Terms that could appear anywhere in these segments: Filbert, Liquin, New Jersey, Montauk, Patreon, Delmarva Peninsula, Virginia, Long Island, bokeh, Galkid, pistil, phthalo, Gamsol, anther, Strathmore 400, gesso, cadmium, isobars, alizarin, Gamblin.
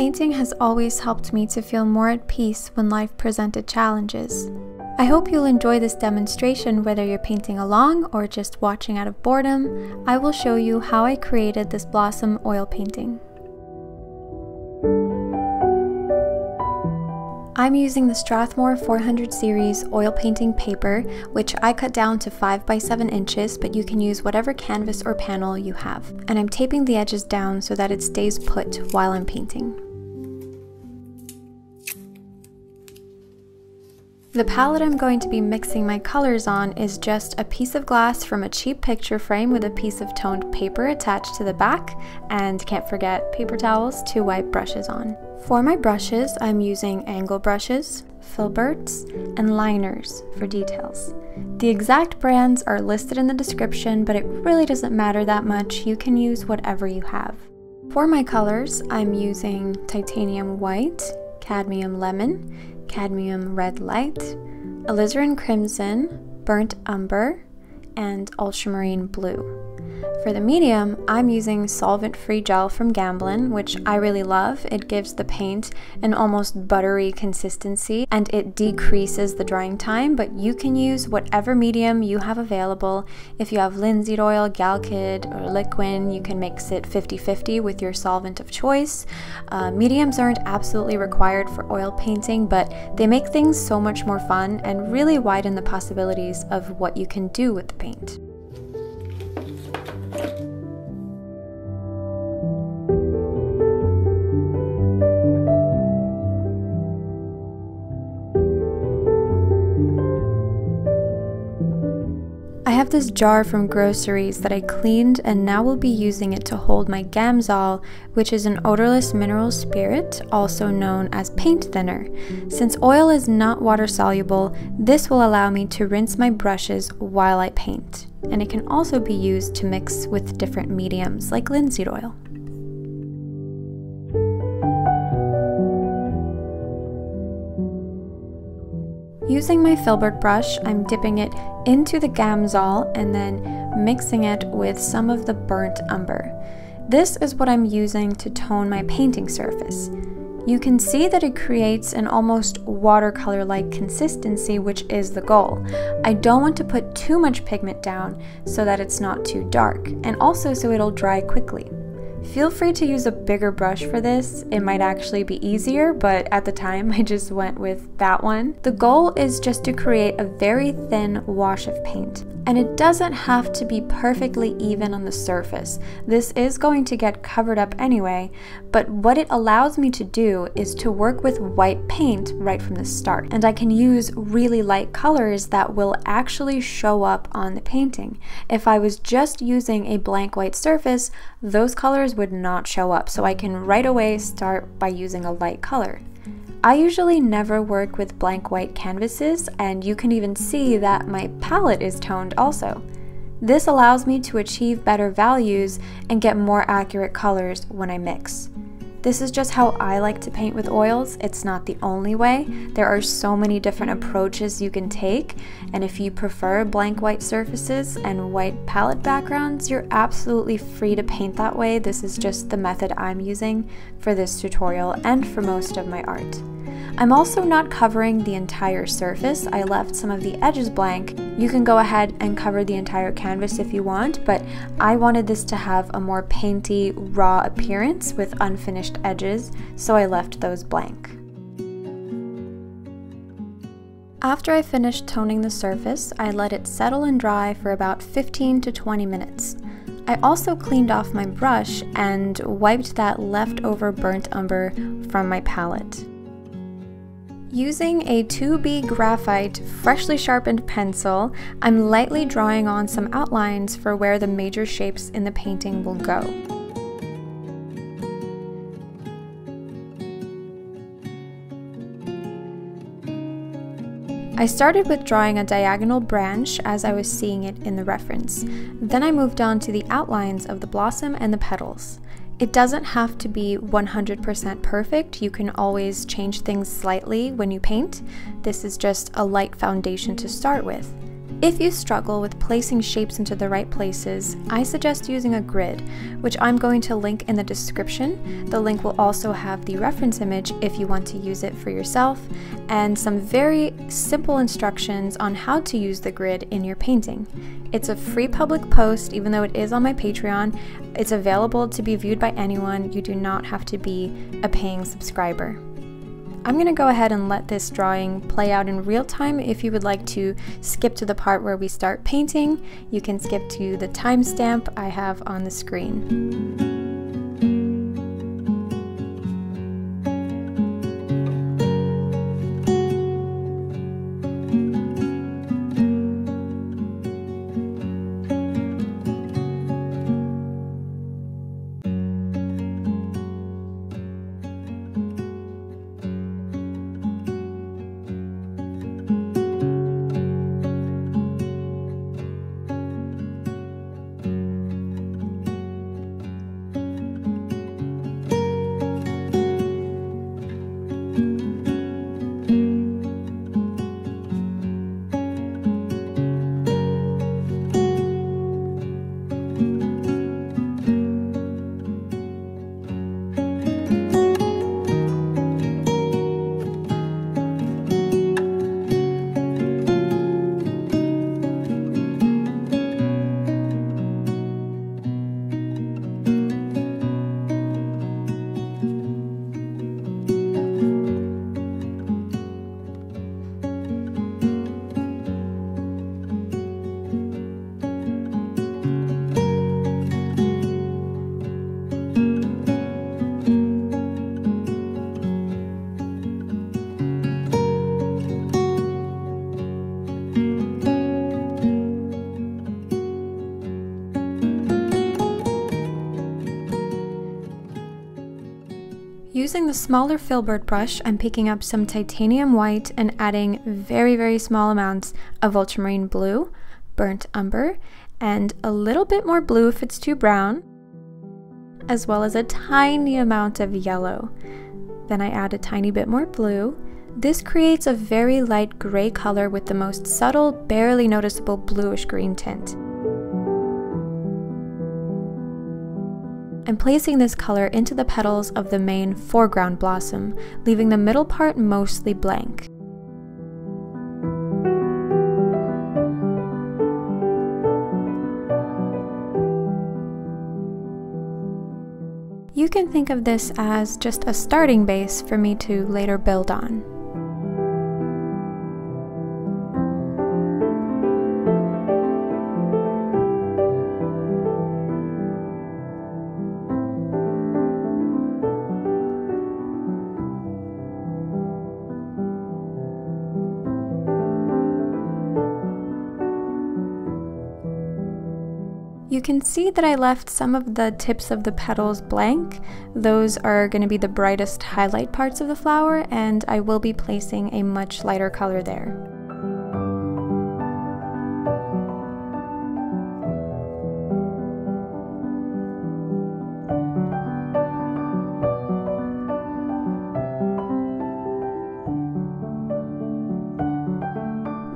Painting has always helped me to feel more at peace when life presented challenges. I hope you'll enjoy this demonstration whether you're painting along or just watching out of boredom. I will show you how I created this blossom oil painting. I'm using the Strathmore 400 series oil painting paper, which I cut down to 5 by 7 inches, but you can use whatever canvas or panel you have. And I'm taping the edges down so that it stays put while I'm painting. The palette I'm going to be mixing my colors on is just a piece of glass from a cheap picture frame with a piece of toned paper attached to the back, and can't forget paper towels to wipe brushes on. For my brushes, I'm using angle brushes, filberts, and liners for details. The exact brands are listed in the description, but it really doesn't matter that much. You can use whatever you have. For my colors, I'm using titanium white, cadmium lemon, cadmium red light, alizarin crimson, burnt umber, and ultramarine blue. For the medium, I'm using solvent-free gel from Gamblin, which I really love. It gives the paint an almost buttery consistency and it decreases the drying time, but you can use whatever medium you have available. If you have linseed oil, Galkid, or liquin, you can mix it 50-50 with your solvent of choice. Mediums aren't absolutely required for oil painting, but they make things so much more fun and really widen the possibilities of what you can do with the paint. I have this jar from groceries that I cleaned and now will be using it to hold my Gamsol, which is an odorless mineral spirit, also known as paint thinner. Since oil is not water soluble, this will allow me to rinse my brushes while I paint, and it can also be used to mix with different mediums like linseed oil. Using my filbert brush, I'm dipping it into the Gamsol and then mixing it with some of the burnt umber. This is what I'm using to tone my painting surface. You can see that it creates an almost watercolor-like consistency, which is the goal. I don't want to put too much pigment down so that it's not too dark, and also so it'll dry quickly. Feel free to use a bigger brush for this. It might actually be easier, but at the time I just went with that one. The goal is just to create a very thin wash of paint, and it doesn't have to be perfectly even on the surface. This is going to get covered up anyway, but what it allows me to do is to work with white paint right from the start, and I can use really light colors that will actually show up on the painting. If I was just using a blank white surface, those colors would not show up, so I can right away start by using a light color. I usually never work with blank white canvases, and you can even see that my palette is toned also. This allows me to achieve better values and get more accurate colors when I mix. This is just how I like to paint with oils. It's not the only way. There are so many different approaches you can take, and if you prefer blank white surfaces and white palette backgrounds, you're absolutely free to paint that way. This is just the method I'm using for this tutorial and for most of my art. I'm also not covering the entire surface. I left some of the edges blank. You can go ahead and cover the entire canvas if you want, but I wanted this to have a more painty, raw appearance with unfinished edges, so I left those blank. After I finished toning the surface, I let it settle and dry for about 15 to 20 minutes. I also cleaned off my brush and wiped that leftover burnt umber from my palette. Using a 2B graphite freshly sharpened pencil, I'm lightly drawing on some outlines for where the major shapes in the painting will go. I started with drawing a diagonal branch as I was seeing it in the reference. Then I moved on to the outlines of the blossom and the petals. It doesn't have to be 100% perfect. You can always change things slightly when you paint. This is just a light foundation to start with. If you struggle with placing shapes into the right places, I suggest using a grid, which I'm going to link in the description. The link will also have the reference image if you want to use it for yourself, and some very simple instructions on how to use the grid in your painting. It's a free public post, even though it is on my Patreon. It's available to be viewed by anyone. You do not have to be a paying subscriber. I'm going to go ahead and let this drawing play out in real time. If you would like to skip to the part where we start painting, you can skip to the timestamp I have on the screen. Using the smaller filbert brush, I'm picking up some titanium white and adding very small amounts of ultramarine blue, burnt umber, and a little bit more blue if it's too brown, as well as a tiny amount of yellow. Then I add a tiny bit more blue. This creates a very light gray color with the most subtle, barely noticeable bluish green tint. I'm placing this color into the petals of the main foreground blossom, leaving the middle part mostly blank. You can think of this as just a starting base for me to later build on. You can see that I left some of the tips of the petals blank. Those are going to be the brightest highlight parts of the flower, and I will be placing a much lighter color there.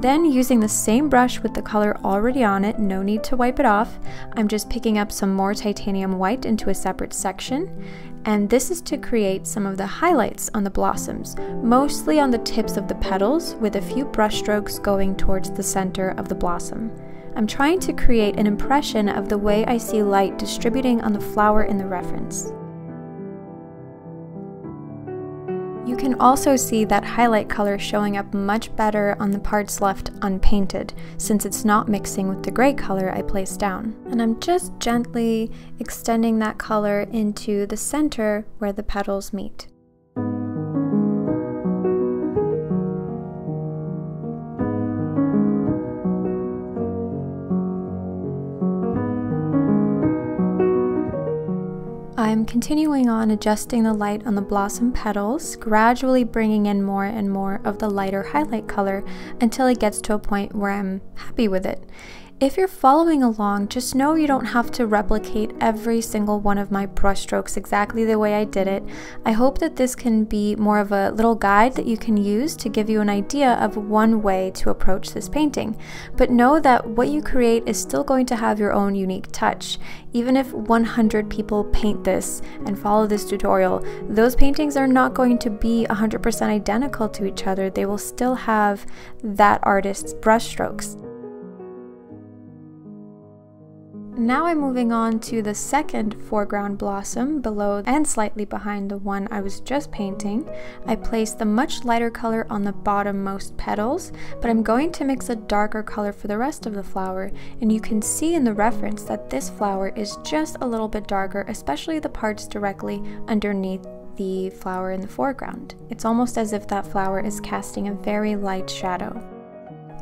Then, using the same brush with the color already on it, no need to wipe it off, I'm just picking up some more titanium white into a separate section, and this is to create some of the highlights on the blossoms, mostly on the tips of the petals, with a few brush strokes going towards the center of the blossom. I'm trying to create an impression of the way I see light distributing on the flower in the reference. You can also see that highlight color showing up much better on the parts left unpainted, since it's not mixing with the gray color I placed down. And I'm just gently extending that color into the center where the petals meet. I'm continuing on adjusting the light on the blossom petals, gradually bringing in more and more of the lighter highlight color until it gets to a point where I'm happy with it. If you're following along, just know you don't have to replicate every single one of my brush strokes exactly the way I did it. I hope that this can be more of a little guide that you can use to give you an idea of one way to approach this painting. But know that what you create is still going to have your own unique touch. Even if 100 people paint this and follow this tutorial, those paintings are not going to be 100% identical to each other. They will still have that artist's brushstrokes. Now I'm moving on to the second foreground blossom below and slightly behind the one I was just painting. I placed the much lighter color on the bottommost petals, but I'm going to mix a darker color for the rest of the flower, and you can see in the reference that this flower is just a little bit darker, especially the parts directly underneath the flower in the foreground. It's almost as if that flower is casting a very light shadow.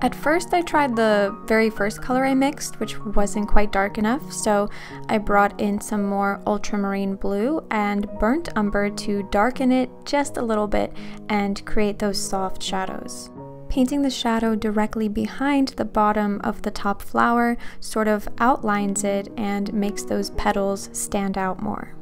At first I tried the very first color I mixed, which wasn't quite dark enough, so I brought in some more ultramarine blue and burnt umber to darken it just a little bit and create those soft shadows. Painting the shadow directly behind the bottom of the top flower sort of outlines it and makes those petals stand out more.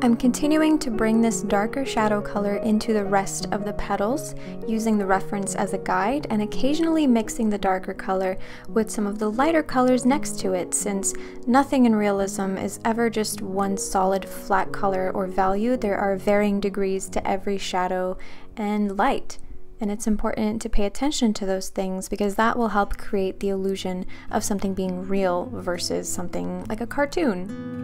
I'm continuing to bring this darker shadow color into the rest of the petals, using the reference as a guide and occasionally mixing the darker color with some of the lighter colors next to it, since nothing in realism is ever just one solid flat color or value. There are varying degrees to every shadow and light, and it's important to pay attention to those things because that will help create the illusion of something being real versus something like a cartoon.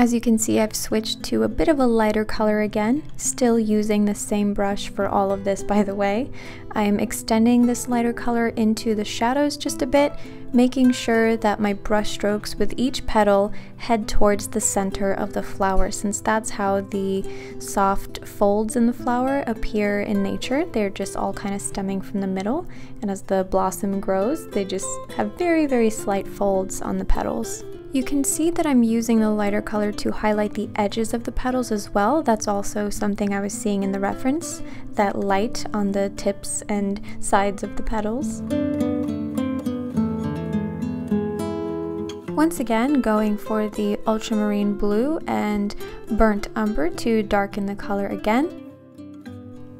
As you can see, I've switched to a bit of a lighter color again, still using the same brush for all of this, by the way. I'm extending this lighter color into the shadows just a bit, making sure that my brush strokes with each petal head towards the center of the flower, since that's how the soft folds in the flower appear in nature. They're just all kind of stemming from the middle, and as the blossom grows, they just have very, very slight folds on the petals. You can see that I'm using the lighter color to highlight the edges of the petals as well. That's also something I was seeing in the reference, that light on the tips and sides of the petals. Once again, going for the ultramarine blue and burnt umber to darken the color again.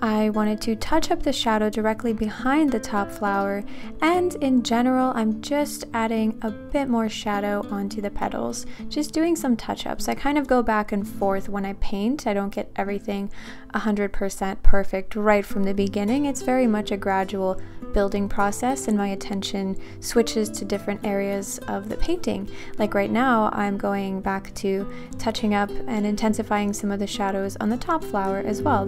I wanted to touch up the shadow directly behind the top flower, and in general I'm just adding a bit more shadow onto the petals, just doing some touch-ups. I kind of go back and forth when I paint. I don't get everything 100% perfect right from the beginning. It's very much a gradual building process, and my attention switches to different areas of the painting. Like right now, I'm going back to touching up and intensifying some of the shadows on the top flower as well.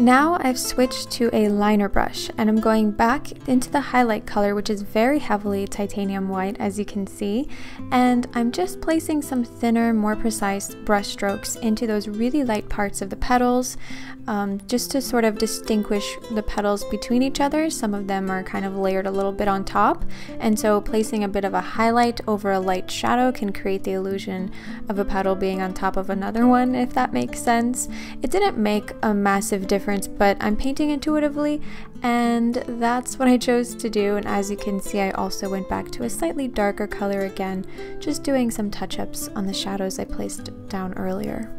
Now I've switched to a liner brush, and I'm going back into the highlight color, which is very heavily titanium white, as you can see, and I'm just placing some thinner, more precise brush strokes into those really light parts of the petals, just to sort of distinguish the petals between each other. Some of them are kind of layered a little bit on top, and so placing a bit of a highlight over a light shadow can create the illusion of a petal being on top of another one, if that makes sense. It didn't make a massive difference, but I'm painting intuitively, and that's what I chose to do. And as you can see, I also went back to a slightly darker color again, just doing some touch-ups on the shadows I placed down earlier.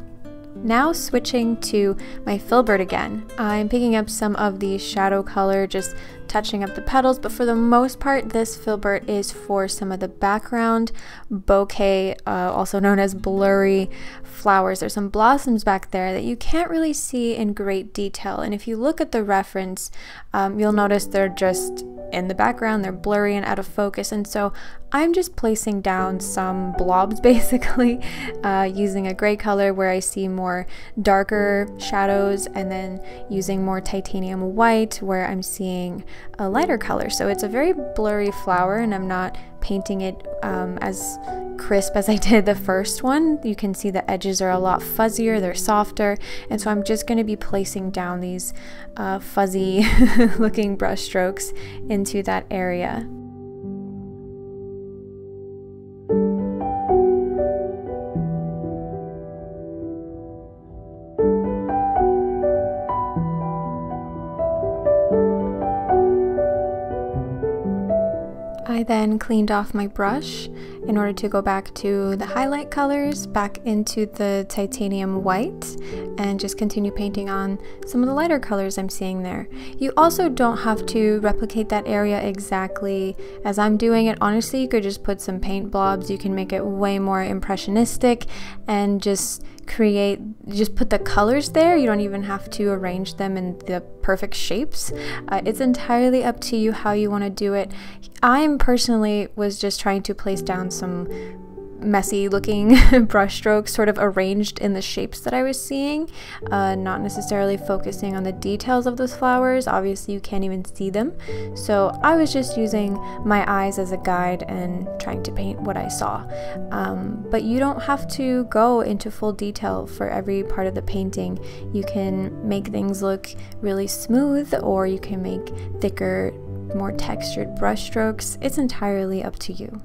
Now switching to my filbert again. I'm picking up some of the shadow color, just touching up the petals, but for the most part this filbert is for some of the background bouquet, also known as blurry flowers. There's some blossoms back there that you can't really see in great detail, and if you look at the reference, you'll notice they're just in the background, they're blurry and out of focus, and so I'm just placing down some blobs basically, using a gray color where I see more darker shadows, and then using more titanium white where I'm seeing a lighter color. So it's a very blurry flower, and I'm not painting it as crisp as I did the first one. You can see the edges are a lot fuzzier, they're softer, and so I'm just going to be placing down these fuzzy looking brush strokes into that area. I then cleaned off my brush in order to go back to the highlight colors, back into the titanium white, and just continue painting on some of the lighter colors I'm seeing there. You also don't have to replicate that area exactly as I'm doing it. Honestly, you could just put some paint blobs. You can make it way more impressionistic and just put the colors there. You don't even have to arrange them in the perfect shapes. It's entirely up to you how you want to do it. I personally was just trying to place down some messy looking brush strokes, sort of arranged in the shapes that I was seeing, not necessarily focusing on the details of those flowers. Obviously you can't even see them, so I was just using my eyes as a guide and trying to paint what I saw, but you don't have to go into full detail for every part of the painting. You can make things look really smooth, or you can make thicker, more textured brush strokes. It's entirely up to you.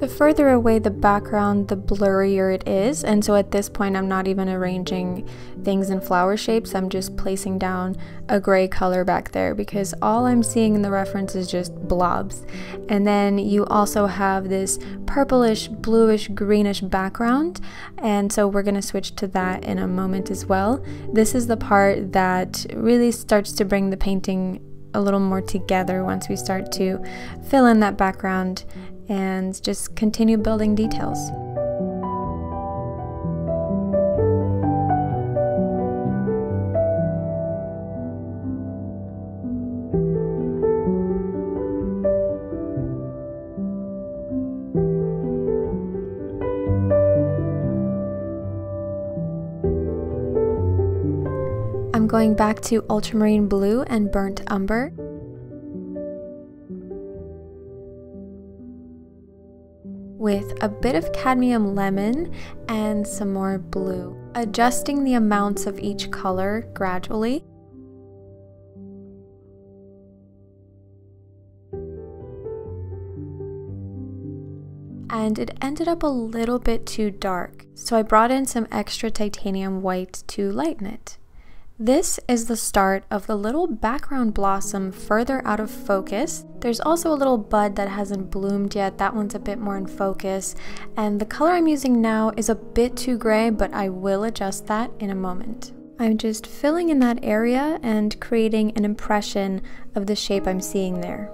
The further away the background, the blurrier it is, and so at this point I'm not even arranging things in flower shapes. I'm just placing down a gray color back there because all I'm seeing in the reference is just blobs. And then you also have this purplish, bluish, greenish background, and so we're going to switch to that in a moment as well. This is the part that really starts to bring the painting a little more together once we start to fill in that background and just continue building details. I'm going back to ultramarine blue and burnt umber. With a bit of cadmium lemon and some more blue, adjusting the amounts of each color gradually. And it ended up a little bit too dark, so I brought in some extra titanium white to lighten it. This is the start of the little background blossom further out of focus. There's also a little bud that hasn't bloomed yet. That one's a bit more in focus. And the color I'm using now is a bit too gray, but I will adjust that in a moment. I'm just filling in that area and creating an impression of the shape I'm seeing there.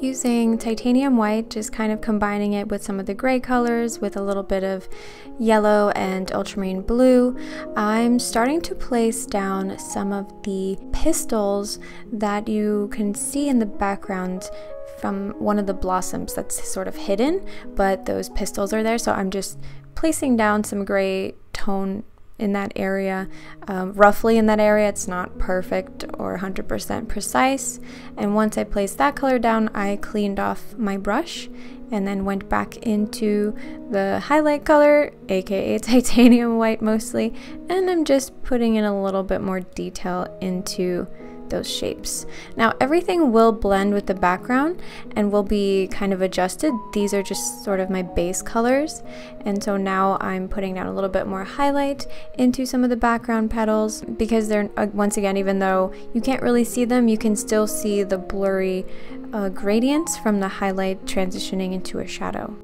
Using titanium white, just kind of combining it with some of the gray colors with a little bit of yellow and ultramarine blue, I'm starting to place down some of the pistils that you can see in the background from one of the blossoms that's sort of hidden, but those pistils are there, so I'm just placing down some gray tone in that area, roughly in that area. It's not perfect or 100% precise. And once I placed that color down, I cleaned off my brush and then went back into the highlight color, aka titanium white mostly, and I'm just putting in a little bit more detail into those shapes. Now everything will blend with the background and will be kind of adjusted. These are just sort of my base colors, and so now I'm putting down a little bit more highlight into some of the background petals because they're, once again, even though you can't really see them, you can still see the blurry gradients from the highlight transitioning into a shadow.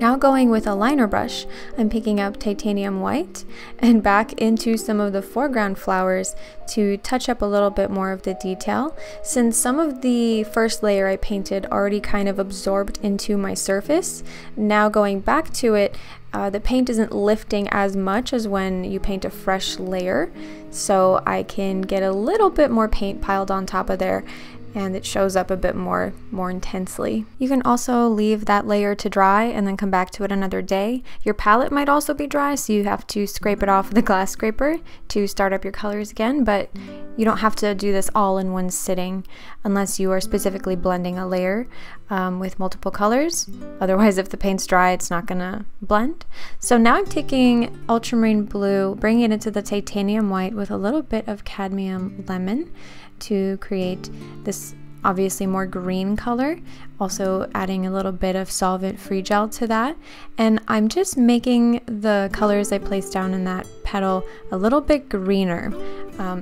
Now going with a liner brush, I'm picking up titanium white and back into some of the foreground flowers to touch up a little bit more of the detail. Since some of the first layer I painted already kind of absorbed into my surface, now going back to it, the paint isn't lifting as much as when you paint a fresh layer, so I can get a little bit more paint piled on top of there and it shows up a bit more intensely. You can also leave that layer to dry and then come back to it another day. Your palette might also be dry, so you have to scrape it off with a glass scraper to start up your colors again, but you don't have to do this all in one sitting unless you are specifically blending a layer with multiple colors. Otherwise, if the paint's dry, it's not gonna blend. So now I'm taking ultramarine blue, bringing it into the titanium white with a little bit of cadmium lemon to create this obviously more green color, also adding a little bit of solvent-free gel to that. And I'm just making the colors I placed down in that petal a little bit greener.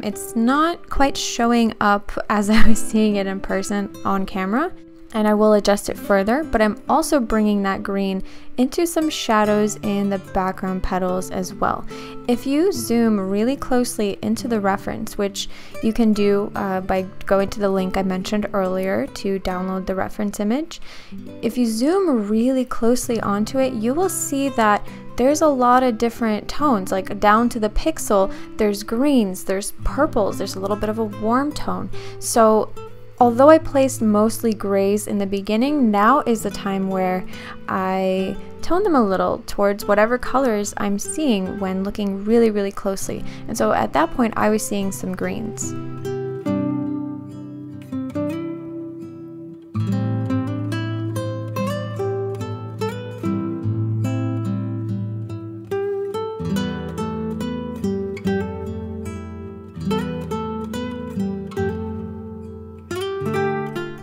It's not quite showing up as I was seeing it in person on camera, and I will adjust it further, but I'm also bringing that green into some shadows in the background petals as well. If you zoom really closely into the reference, which you can do by going to the link I mentioned earlier to download the reference image, if you zoom really closely onto it, you will see that there's a lot of different tones, like down to the pixel, there's greens, there's purples, there's a little bit of a warm tone. So although I placed mostly grays in the beginning, now is the time where I tone them a little towards whatever colors I'm seeing when looking really, really closely. And so at that point, I was seeing some greens.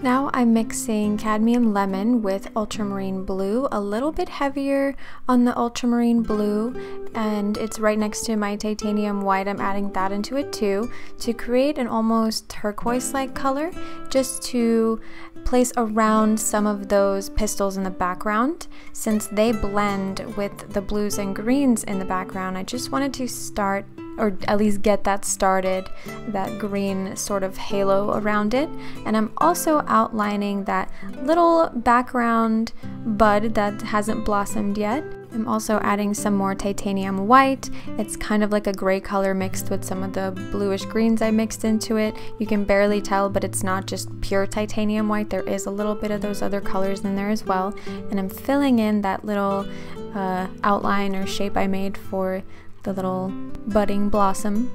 Now I'm mixing cadmium lemon with ultramarine blue, a little bit heavier on the ultramarine blue, and it's right next to my titanium white. I'm adding that into it too to create an almost turquoise-like color, just to place around some of those pistils in the background. Since they blend with the blues and greens in the background, I just wanted to start, or at least get that started, that green sort of halo around it. And I'm also outlining that little background bud that hasn't blossomed yet. I'm also adding some more titanium white. It's kind of like a gray color mixed with some of the bluish greens I mixed into it. You can barely tell, but it's not just pure titanium white. There is a little bit of those other colors in there as well. And I'm filling in that little outline or shape I made for the little budding blossom.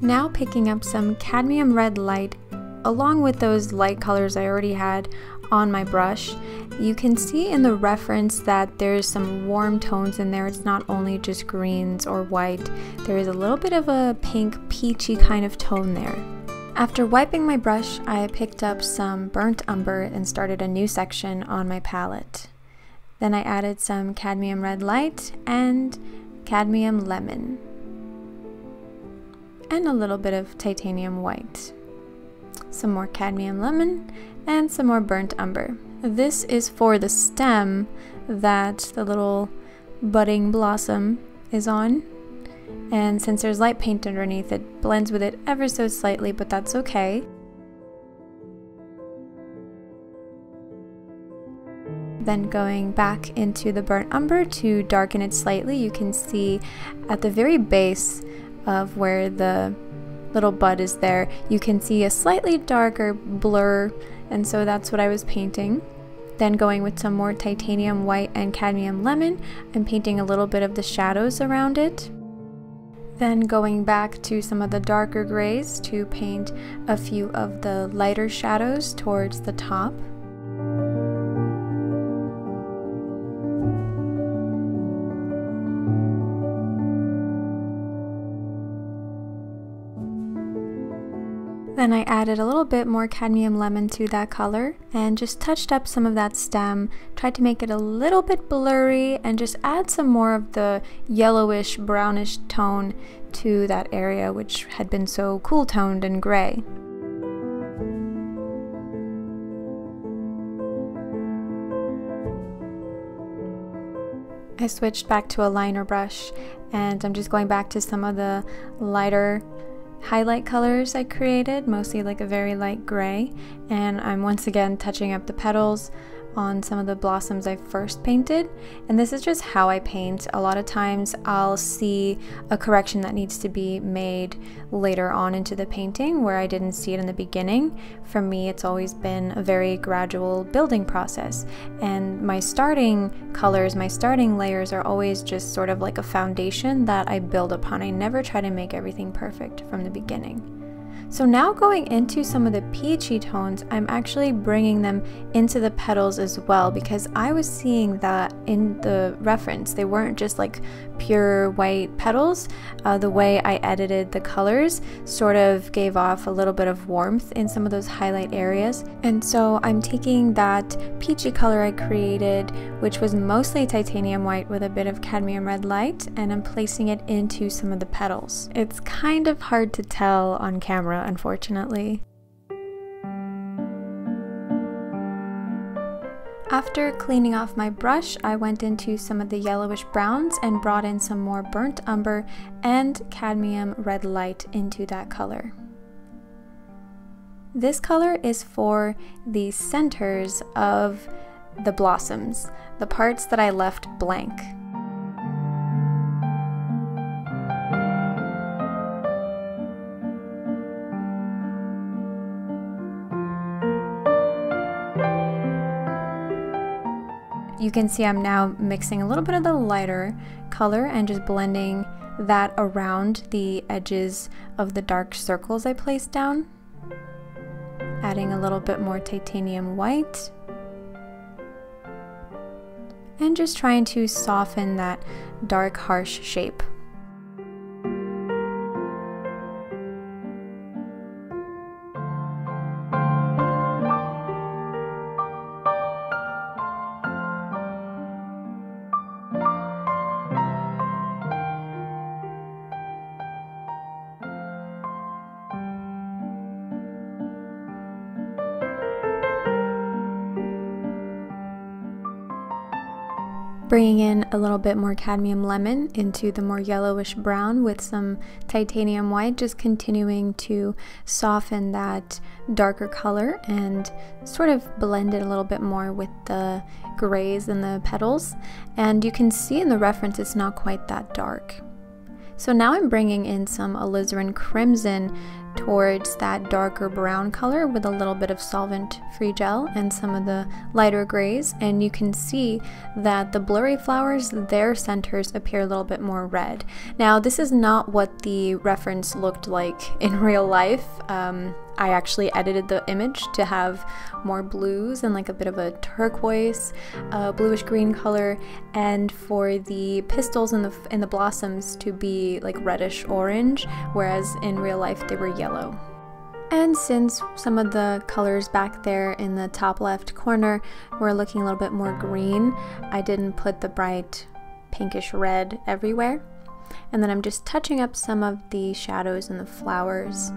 Now picking up some cadmium red light along with those light colors I already had on my brush. You can see in the reference that there's some warm tones in there. It's not only just greens or white. There is a little bit of a pink peachy kind of tone there. After wiping my brush, I picked up some burnt umber and started a new section on my palette. Then I added some cadmium red light and cadmium lemon, and a little bit of titanium white. Some more cadmium lemon and some more burnt umber. This is for the stem that the little budding blossom is on. And since there's light paint underneath, it blends with it ever so slightly, but that's okay. Then going back into the burnt umber to darken it slightly, you can see at the very base of where the little bud is there, you can see a slightly darker blur, and so that's what I was painting. Then going with some more titanium white and cadmium lemon, I'm painting a little bit of the shadows around it. Then going back to some of the darker grays to paint a few of the lighter shadows towards the top. Then I added a little bit more cadmium lemon to that color and just touched up some of that stem, tried to make it a little bit blurry and just add some more of the yellowish brownish tone to that area which had been so cool toned and gray. I switched back to a liner brush and I'm just going back to some of the lighter highlight colors I created, mostly like a very light gray, and I'm once again touching up the petals on some of the blossoms I first painted, and this is just how I paint. A lot of times I'll see a correction that needs to be made later on into the painting where I didn't see it in the beginning. For me, it's always been a very gradual building process, and my starting colors, my starting layers are always just sort of like a foundation that I build upon. I never try to make everything perfect from the beginning. So now going into some of the peachy tones, I'm actually bringing them into the petals as well, because I was seeing that in the reference. They weren't just like pure white petals. The way I edited the colors sort of gave off a little bit of warmth in some of those highlight areas. And so I'm taking that peachy color I created, which was mostly titanium white with a bit of cadmium red light, and I'm placing it into some of the petals. It's kind of hard to tell on camera, unfortunately. After cleaning off my brush, I went into some of the yellowish browns and brought in some more burnt umber and cadmium red light into that color. This color is for the centers of the blossoms, the parts that I left blank. You can see I'm now mixing a little bit of the lighter color and just blending that around the edges of the dark circles I placed down. Adding a little bit more titanium white. And just trying to soften that dark, harsh shape. Bringing in a little bit more cadmium lemon into the more yellowish brown with some titanium white, just continuing to soften that darker color and sort of blend it a little bit more with the grays and the petals. And you can see in the reference it's not quite that dark. So now I'm bringing in some alizarin crimson towards that darker brown color with a little bit of solvent-free gel and some of the lighter grays, and you can see that the blurry flowers, their centers appear a little bit more red. Now this is not what the reference looked like in real life. I actually edited the image to have more blues and like a bit of a turquoise, bluish green color, and for the pistils and the blossoms to be like reddish orange, whereas in real life they were yellow. And since some of the colors back there in the top left corner were looking a little bit more green, I didn't put the bright pinkish red everywhere. And then I'm just touching up some of the shadows and the flowers.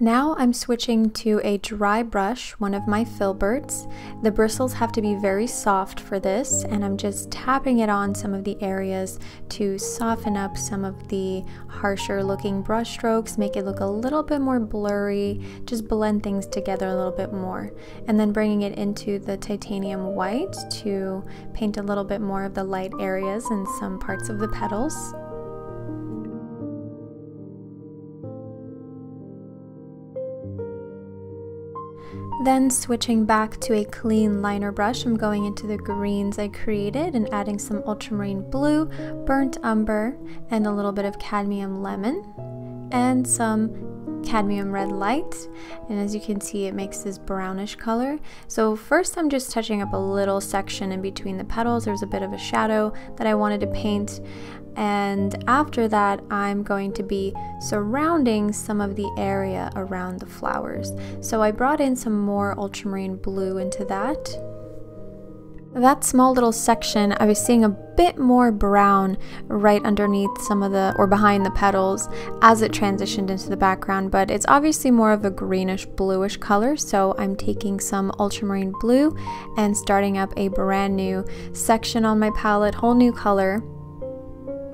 Now I'm switching to a dry brush, one of my filberts. The bristles have to be very soft for this, and I'm just tapping it on some of the areas to soften up some of the harsher looking brush strokes, make it look a little bit more blurry, just blend things together a little bit more. And then bringing it into the titanium white to paint a little bit more of the light areas and some parts of the petals. Then switching back to a clean liner brush, I'm going into the greens I created and adding some ultramarine blue, burnt umber, and a little bit of cadmium lemon, and some cadmium red light. And as you can see, it makes this brownish color. So first I'm just touching up a little section in between the petals. There's a bit of a shadow that I wanted to paint. And after that, I'm going to be surrounding some of the area around the flowers. So I brought in some more ultramarine blue into that. That small little section, I was seeing a bit more brown right underneath some of the, or behind the petals as it transitioned into the background, but it's obviously more of a greenish bluish color, so I'm taking some ultramarine blue and starting up a brand new section on my palette, whole new color.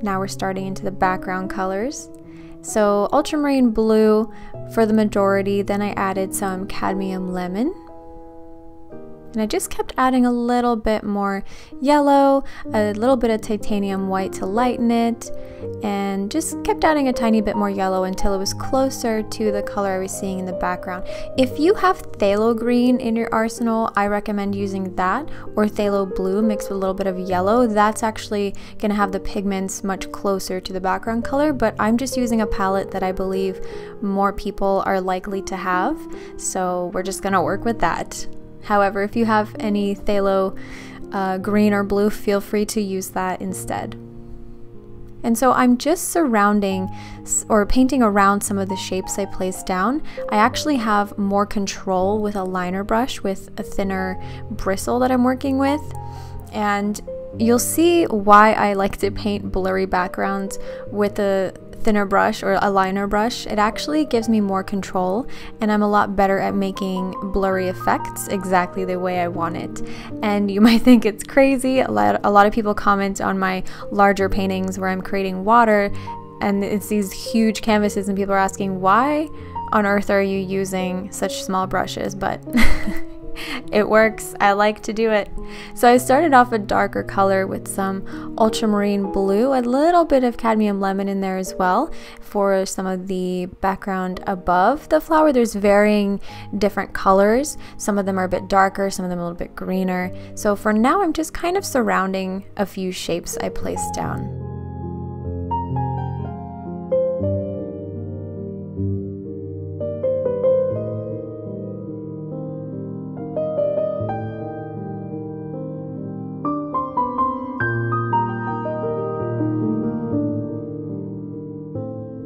Now we're starting into the background colors. So ultramarine blue for the majority, then I added some cadmium lemon. And I just kept adding a little bit more yellow, a little bit of titanium white to lighten it, and just kept adding a tiny bit more yellow until it was closer to the color I was seeing in the background. If you have phthalo green in your arsenal, I recommend using that, or phthalo blue mixed with a little bit of yellow. That's actually going to have the pigments much closer to the background color, but I'm just using a palette that I believe more people are likely to have, so we're just going to work with that. However, if you have any phthalo green or blue, feel free to use that instead. And so I'm just surrounding or painting around some of the shapes I placed down. I actually have more control with a liner brush with a thinner bristle that I'm working with. And you'll see why I like to paint blurry backgrounds with a thinner brush or a liner brush. It actually gives me more control, and I'm a lot better at making blurry effects exactly the way I want it. And you might think it's crazy. A lot of people comment on my larger paintings where I'm creating water, and it's these huge canvases, and people are asking, why on earth are you using such small brushes? But it works. I like to do it. So I started off a darker color with some ultramarine blue, a little bit of cadmium lemon in there as well for some of the background above the flower. There's varying different colors. Some of them are a bit darker, some of them a little bit greener. So for now, I'm just kind of surrounding a few shapes I placed down.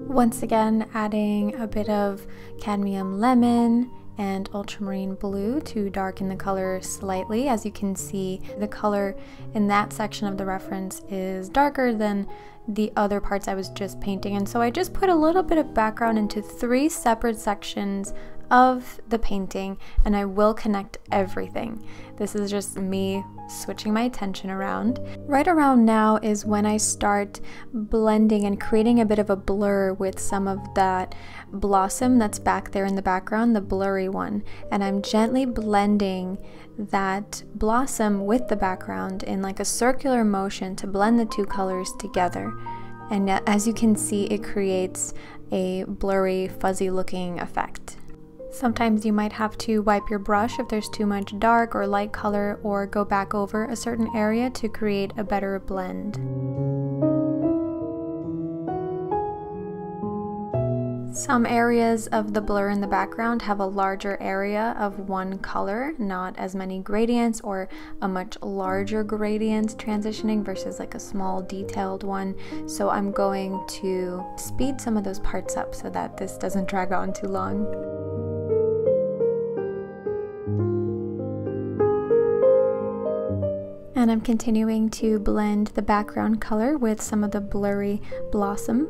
Once again, adding a bit of cadmium lemon and ultramarine blue to darken the color slightly. As you can see, the color in that section of the reference is darker than the other parts I was just painting. And so I just put a little bit of background into three separate sections of the painting, and I will connect everything. This is just me switching my attention around. Right around now is when I start blending and creating a bit of a blur with some of that blossom that's back there in the background, the blurry one. And I'm gently blending that blossom with the background in like a circular motion to blend the two colors together. And as you can see, it creates a blurry, fuzzy looking effect. Sometimes you might have to wipe your brush if there's too much dark or light color, or go back over a certain area to create a better blend. Some areas of the blur in the background have a larger area of one color, not as many gradients, or a much larger gradient transitioning versus like a small detailed one. So I'm going to speed some of those parts up so that this doesn't drag on too long. And I'm continuing to blend the background color with some of the blurry blossom.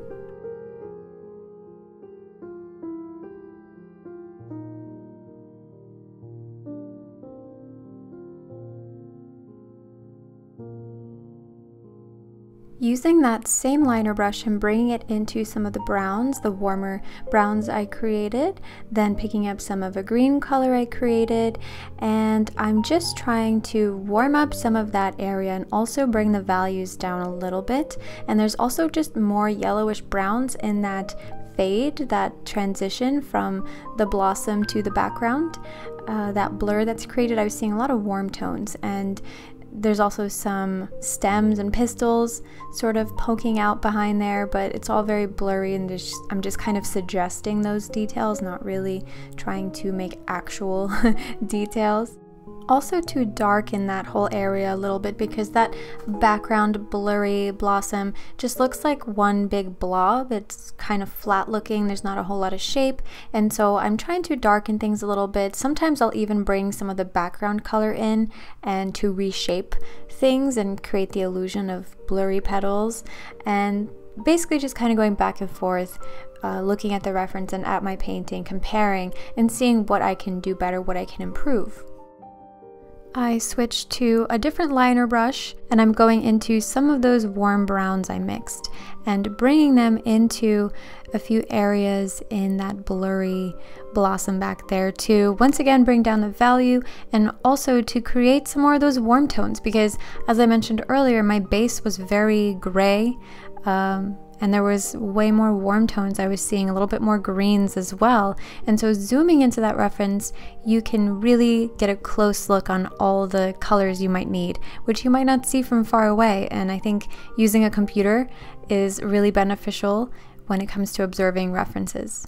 Using that same liner brush and bringing it into some of the browns, the warmer browns I created, then picking up some of a green color I created, and I'm just trying to warm up some of that area and also bring the values down a little bit. And there's also just more yellowish browns in that fade, that transition from the blossom to the background, that blur that's created. I was seeing a lot of warm tones, and there's also some stems and pistils sort of poking out behind there, but it's all very blurry, and I'm just kind of suggesting those details, not really trying to make actual details. Also to darken that whole area a little bit, because that background blurry blossom just looks like one big blob. It's kind of flat looking, there's not a whole lot of shape, and so I'm trying to darken things a little bit. Sometimes I'll even bring some of the background color in and to reshape things and create the illusion of blurry petals, and basically just kind of going back and forth, looking at the reference and at my painting, comparing and seeing what I can do better, what I can improve. I switched to a different liner brush, and I'm going into some of those warm browns I mixed and bringing them into a few areas in that blurry blossom back there to once again bring down the value and also to create some more of those warm tones, because as I mentioned earlier, my base was very gray, and there was way more warm tones. I was seeing a little bit more greens as well. And so zooming into that reference, you can really get a close look on all the colors you might need, which you might not see from far away. And I think using a computer is really beneficial when it comes to observing references.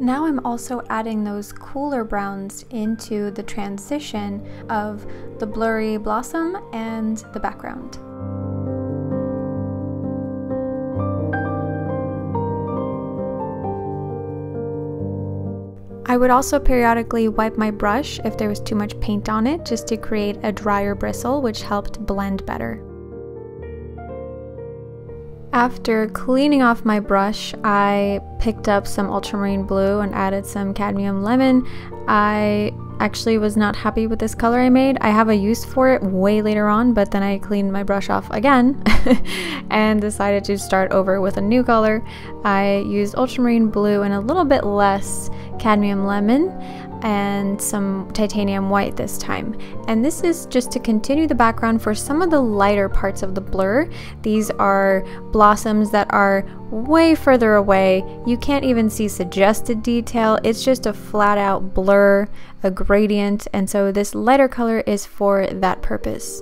Now I'm also adding those cooler browns into the transition of the blurry blossom and the background. I would also periodically wipe my brush if there was too much paint on it, just to create a drier bristle, which helped blend better. After cleaning off my brush, I picked up some ultramarine blue and added some cadmium lemon. I actually was not happy with this color I made. I have a use for it way later on, but then I cleaned my brush off again and decided to start over with a new color. I used ultramarine blue and a little bit less cadmium lemon and some titanium white this time. And this is just to continue the background for some of the lighter parts of the blur. These are blossoms that are way further away. You can't even see suggested detail. It's just a flat out blur, a gradient. And so this lighter color is for that purpose.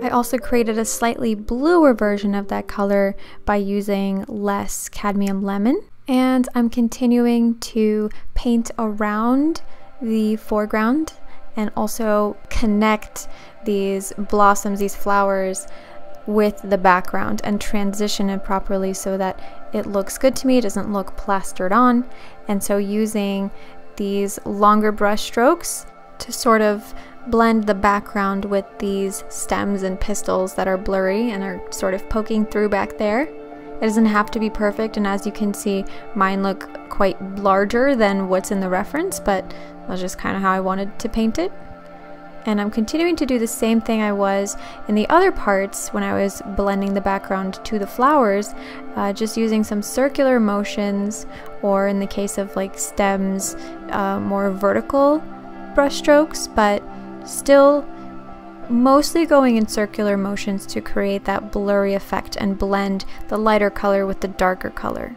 I also created a slightly bluer version of that color by using less cadmium lemon, and I'm continuing to paint around the foreground and also connect these blossoms, these flowers, with the background and transition it properly so that it looks good to me, it doesn't look plastered on. And so using these longer brush strokes to sort of blend the background with these stems and pistils that are blurry and are sort of poking through back there. It doesn't have to be perfect, and as you can see, mine look quite larger than what's in the reference, but that's just kind of how I wanted to paint it. And I'm continuing to do the same thing I was in the other parts when I was blending the background to the flowers, just using some circular motions, or in the case of like stems, more vertical brush strokes, but still mostly going in circular motions to create that blurry effect and blend the lighter color with the darker color.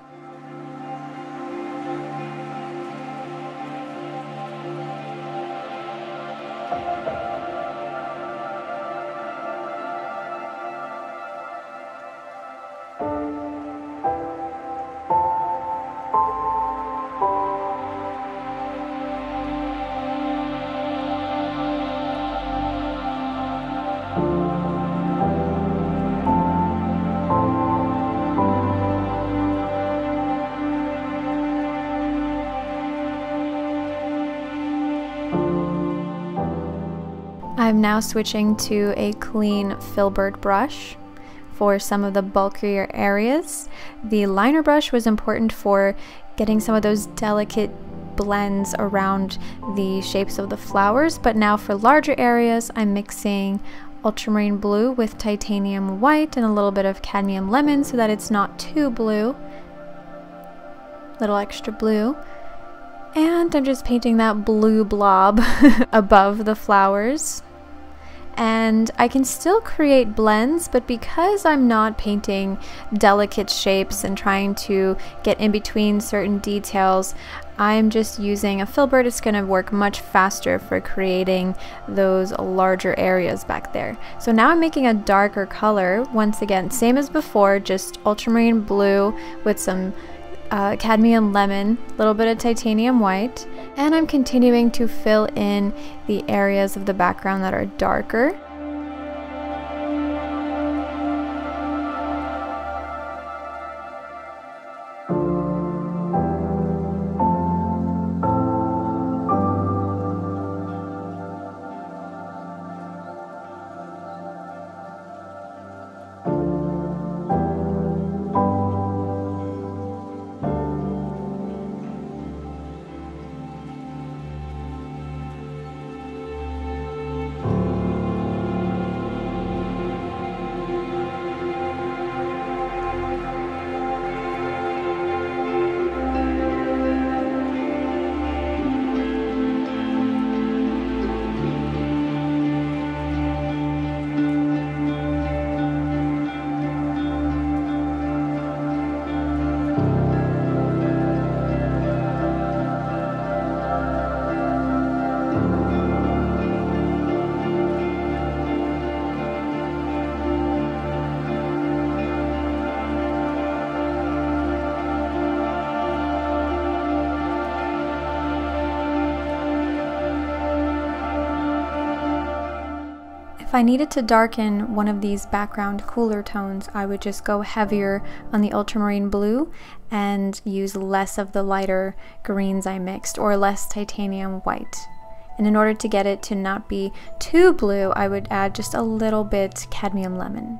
I'm now switching to a clean filbert brush for some of the bulkier areas. The liner brush was important for getting some of those delicate blends around the shapes of the flowers, but now for larger areas, I'm mixing ultramarine blue with titanium white and a little bit of cadmium lemon so that it's not too blue, a little extra blue. And I'm just painting that blue blob above the flowers. And I can still create blends, but because I'm not painting delicate shapes and trying to get in between certain details, I'm just using a filbert. It's going to work much faster for creating those larger areas back there. So now I'm making a darker color, once again, same as before, just ultramarine blue with some cadmium lemon, a little bit of titanium white, and I'm continuing to fill in the areas of the background that are darker. If I needed to darken one of these background cooler tones, I would just go heavier on the ultramarine blue and use less of the lighter greens I mixed, or less titanium white. And in order to get it to not be too blue, I would add just a little bit cadmium lemon.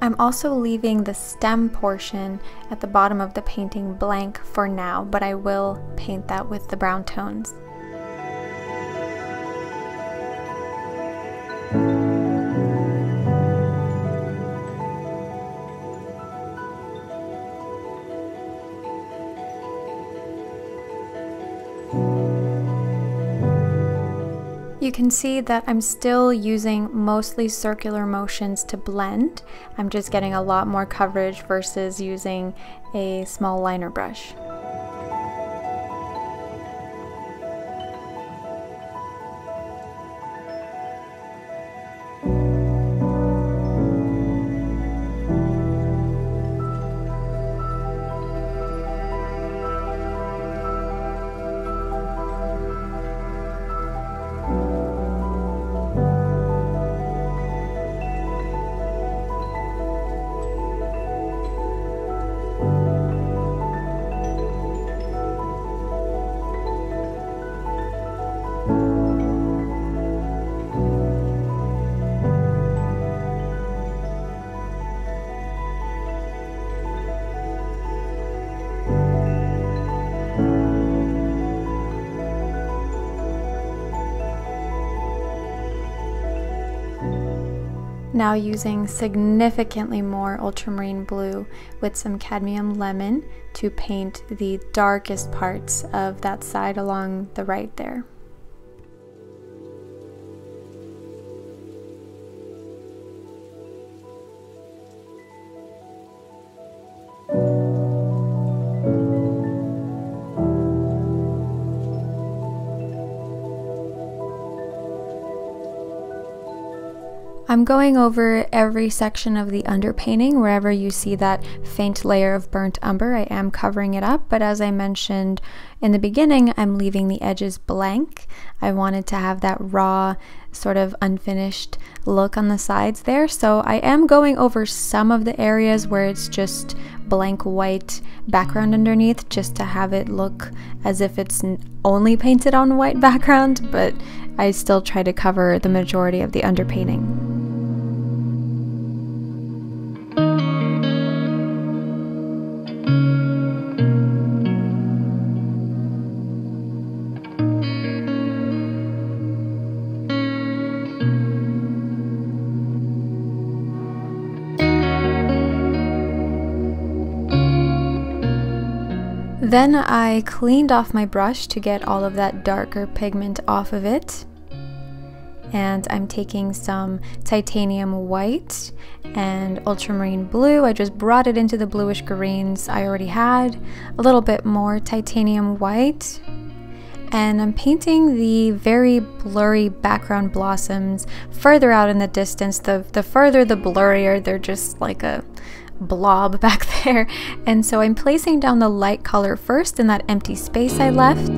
I'm also leaving the stem portion at the bottom of the painting blank for now, but I will paint that with the brown tones. You can see that I'm still using mostly circular motions to blend. I'm just getting a lot more coverage versus using a small liner brush. Now using significantly more ultramarine blue with some cadmium lemon to paint the darkest parts of that side along the right there. I'm going over every section of the underpainting. Wherever you see that faint layer of burnt umber, I am covering it up, but as I mentioned in the beginning, I'm leaving the edges blank. I wanted to have that raw, sort of unfinished look on the sides there, so I am going over some of the areas where it's just blank white background underneath, just to have it look as if it's only painted on white background, but I still try to cover the majority of the underpainting. Then I cleaned off my brush to get all of that darker pigment off of it. And I'm taking some titanium white and ultramarine blue. I just brought it into the bluish greens I already had. A little bit more titanium white. And I'm painting the very blurry background blossoms further out in the distance. The further, the blurrier. They're just like a blob back there, and so I'm placing down the light color first in that empty space I left.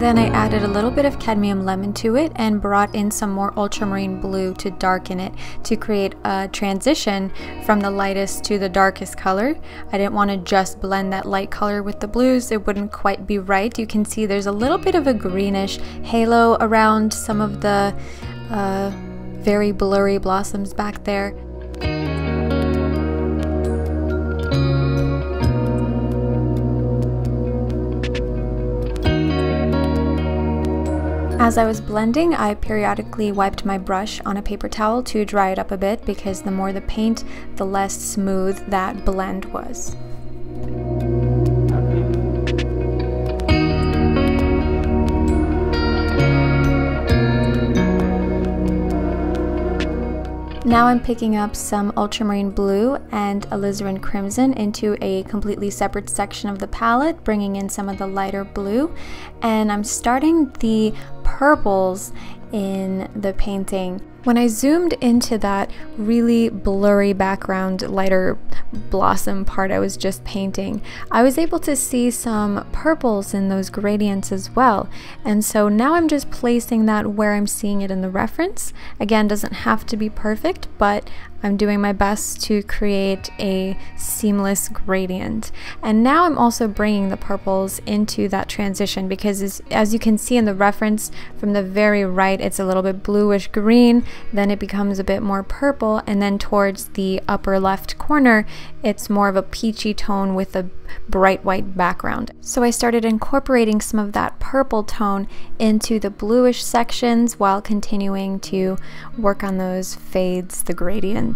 Then I added a little bit of cadmium lemon to it and brought in some more ultramarine blue to darken it, to create a transition from the lightest to the darkest color. I didn't want to just blend that light color with the blues, it wouldn't quite be right. You can see there's a little bit of a greenish halo around some of the very blurry blossoms back there. As I was blending, I periodically wiped my brush on a paper towel to dry it up a bit, because the more the paint, the less smooth that blend was. Now I'm picking up some ultramarine blue and alizarin crimson into a completely separate section of the palette, bringing in some of the lighter blue, and I'm starting the purples in the painting. When I zoomed into that really blurry background lighter blossom part I was just painting, I was able to see some purples in those gradients as well. And so now I'm just placing that where I'm seeing it in the reference. Again, doesn't have to be perfect, but I'm doing my best to create a seamless gradient. And now I'm also bringing the purples into that transition because as you can see in the reference from the very right, it's a little bit bluish green, then it becomes a bit more purple, and then towards the upper left corner, it's more of a peachy tone with a bright white background. So I started incorporating some of that purple tone into the bluish sections while continuing to work on those fades, the gradients.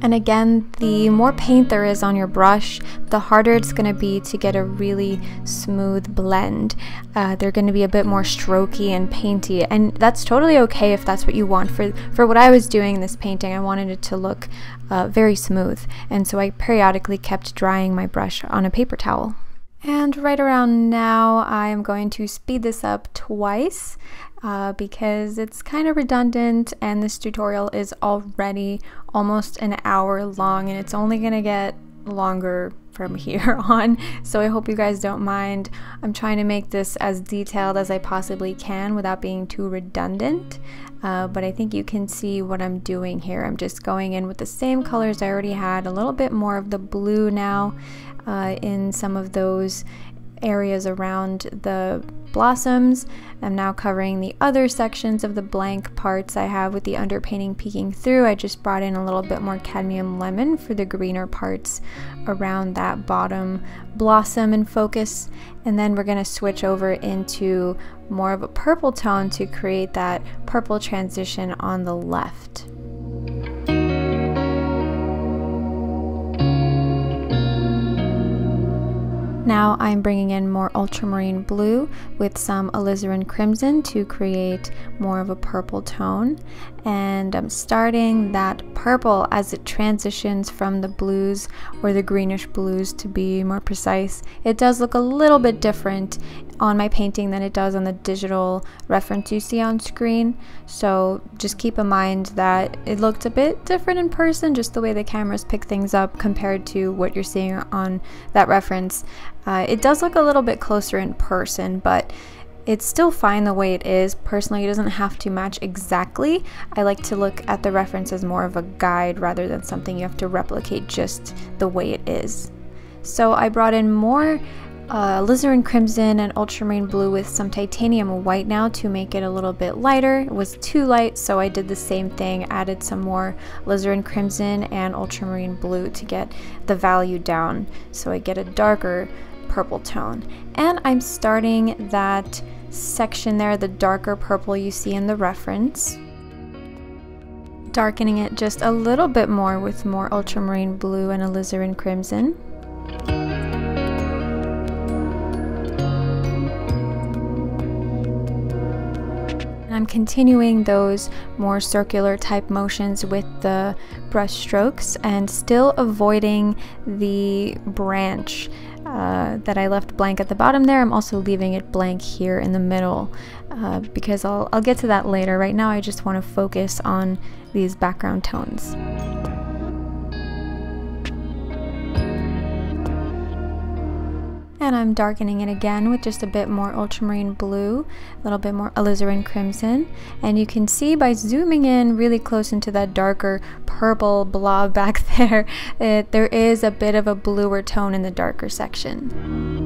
And again, the more paint there is on your brush, the harder it's going to be to get a really smooth blend. They're going to be a bit more strokey and painty, and that's totally okay if that's what you want. For what I was doing in this painting, I wanted it to look very smooth, and so I periodically kept drying my brush on a paper towel. And right around now, I'm going to speed this up twice because it's kind of redundant, and this tutorial is already almost an hour long, and it's only going to get longer from here on, so I hope you guys don't mind. I'm trying to make this as detailed as I possibly can without being too redundant, but I think you can see what I'm doing here. I'm just going in with the same colors I already had, a little bit more of the blue now in some of those areas around the blossoms. I'm now covering the other sections of the blank parts I have with the underpainting peeking through. I just brought in a little bit more cadmium lemon for the greener parts around that bottom blossom in focus, and then we're going to switch over into more of a purple tone to create that purple transition on the left. Now I'm bringing in more ultramarine blue with some alizarin crimson to create more of a purple tone. And I'm starting that purple as it transitions from the blues, or the greenish blues to be more precise. It does look a little bit different on my painting than it does on the digital reference you see on screen, so just keep in mind that it looked a bit different in person, just the way the cameras pick things up compared to what you're seeing on that reference. It does look a little bit closer in person, but it's still fine the way it is. Personally, it doesn't have to match exactly. I like to look at the reference as more of a guide rather than something you have to replicate just the way it is. So I brought in more alizarin crimson and ultramarine blue with some titanium white now to make it a little bit lighter. It was too light, so I did the same thing, added some more alizarin crimson and ultramarine blue to get the value down, so I get a darker purple tone. And I'm starting that section there, the darker purple you see in the reference, darkening it just a little bit more with more ultramarine blue and alizarin crimson. I'm continuing those more circular type motions with the brush strokes and still avoiding the branch that I left blank at the bottom there. I'm also leaving it blank here in the middle because I'll get to that later. Right now I just want to focus on these background tones. And I'm darkening it again with just a bit more ultramarine blue, a little bit more alizarin crimson, and you can see by zooming in really close into that darker purple blob back there, there is a bit of a bluer tone in the darker section.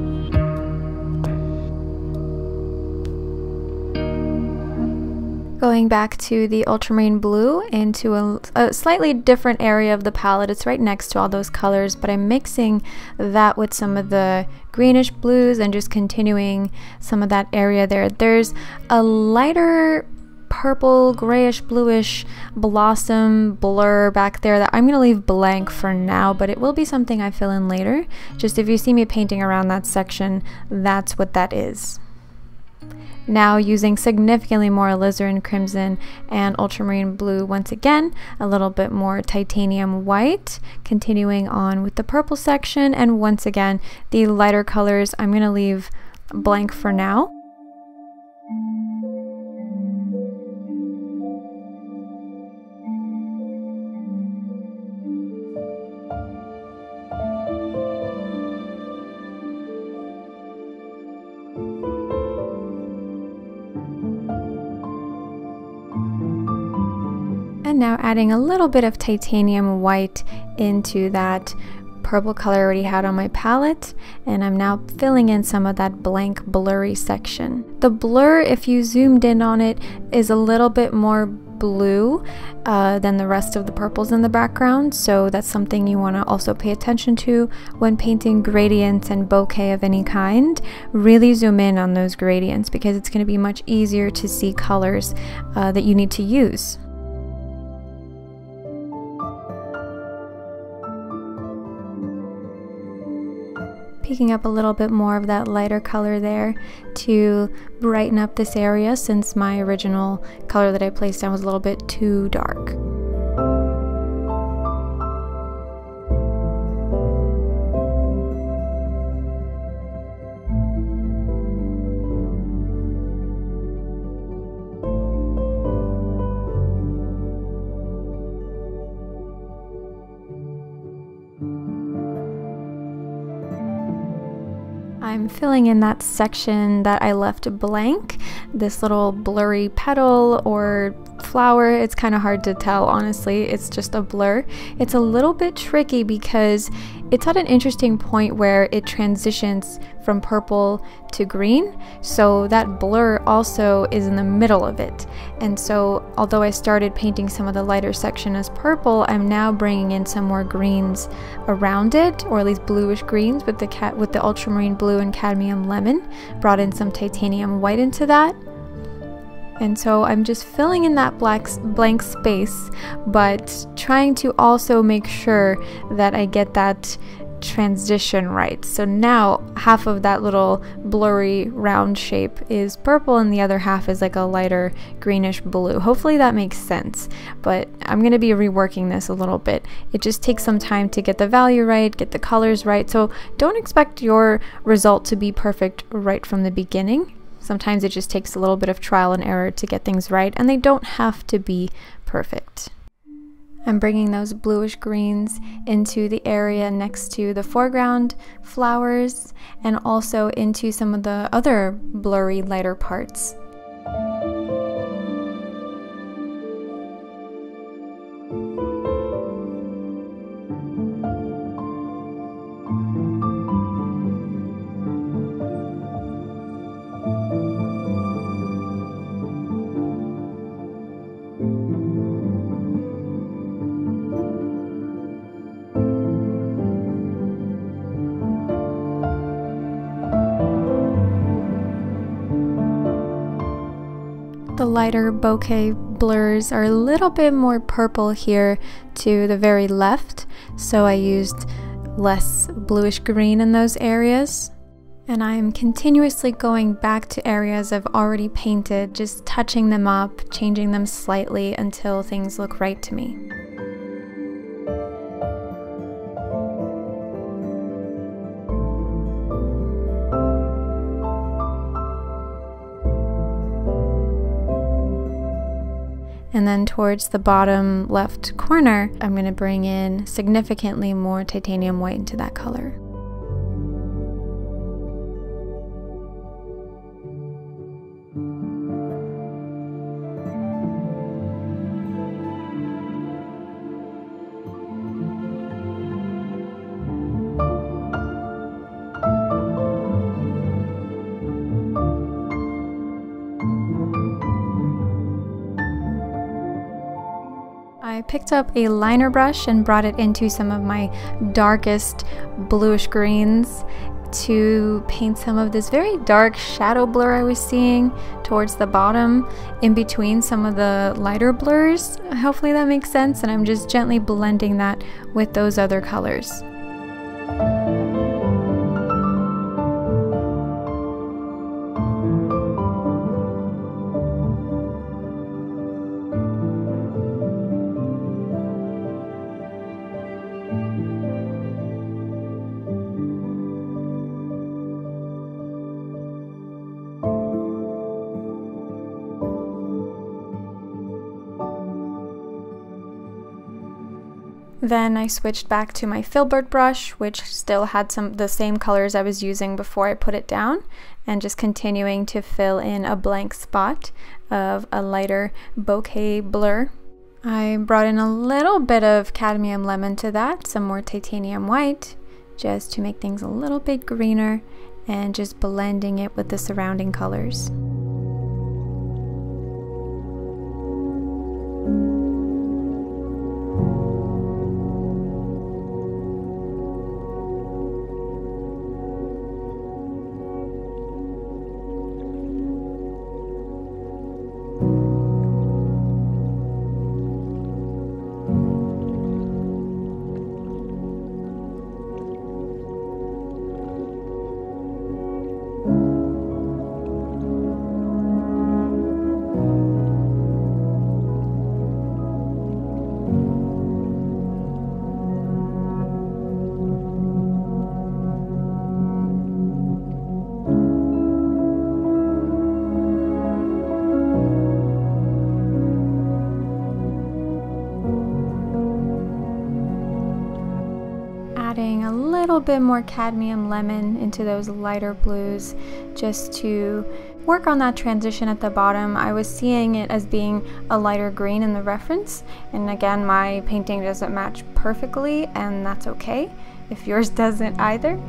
Going back to the ultramarine blue into a slightly different area of the palette. It's right next to all those colors, but I'm mixing that with some of the greenish blues and just continuing some of that area there. There's a lighter purple, grayish, bluish blossom blur back there that I'm going to leave blank for now, but it will be something I fill in later. Just if you see me painting around that section, that's what that is. Now using significantly more alizarin crimson and ultramarine blue once again, a little bit more titanium white, continuing on with the purple section, and once again, the lighter colors I'm going to leave blank for now. And now adding a little bit of titanium white into that purple color I already had on my palette, and I'm now filling in some of that blank blurry section. The blur, if you zoomed in on it, is a little bit more blue than the rest of the purples in the background, so that's something you want to also pay attention to when painting gradients and bokeh of any kind. Really zoom in on those gradients because it's going to be much easier to see colors that you need to use. Picking up a little bit more of that lighter color there to brighten up this area, since my original color that I placed down was a little bit too dark. I'm filling in that section that I left blank, this little blurry petal or flower. It's kind of hard to tell, honestly. It's just a blur. It's a little bit tricky because it's at an interesting point where it transitions from purple to green, so that blur also is in the middle of it. And so although I started painting some of the lighter section as purple, I'm now bringing in some more greens around it, or at least bluish greens with the ultramarine blue and cadmium lemon. Brought in some titanium white into that. And so I'm just filling in that blank space, but trying to also make sure that I get that transition right. So now half of that little blurry round shape is purple and the other half is like a lighter greenish blue. Hopefully that makes sense, but I'm going to be reworking this a little bit. It just takes some time to get the value right, get the colors right, so don't expect your result to be perfect right from the beginning. Sometimes it just takes a little bit of trial and error to get things right, and they don't have to be perfect. I'm bringing those bluish greens into the area next to the foreground flowers and also into some of the other blurry lighter parts. The lighter bokeh blurs are a little bit more purple here to the very left, so I used less bluish green in those areas. And I am continuously going back to areas I've already painted, just touching them up, changing them slightly until things look right to me. And then towards the bottom left corner, I'm going to bring in significantly more titanium white into that color. I picked up a liner brush and brought it into some of my darkest bluish greens to paint some of this very dark shadow blur I was seeing towards the bottom in between some of the lighter blurs. Hopefully that makes sense, and I'm just gently blending that with those other colors. Then I switched back to my filbert brush, which still had the same colors I was using before I put it down, and just continuing to fill in a blank spot of a lighter bokeh blur. I brought in a little bit of cadmium lemon to that, some more titanium white, just to make things a little bit greener, and just blending it with the surrounding colors. Adding a little bit more cadmium lemon into those lighter blues just to work on that transition at the bottom. I was seeing it as being a lighter green in the reference, and again, my painting doesn't match perfectly, and that's okay if yours doesn't either.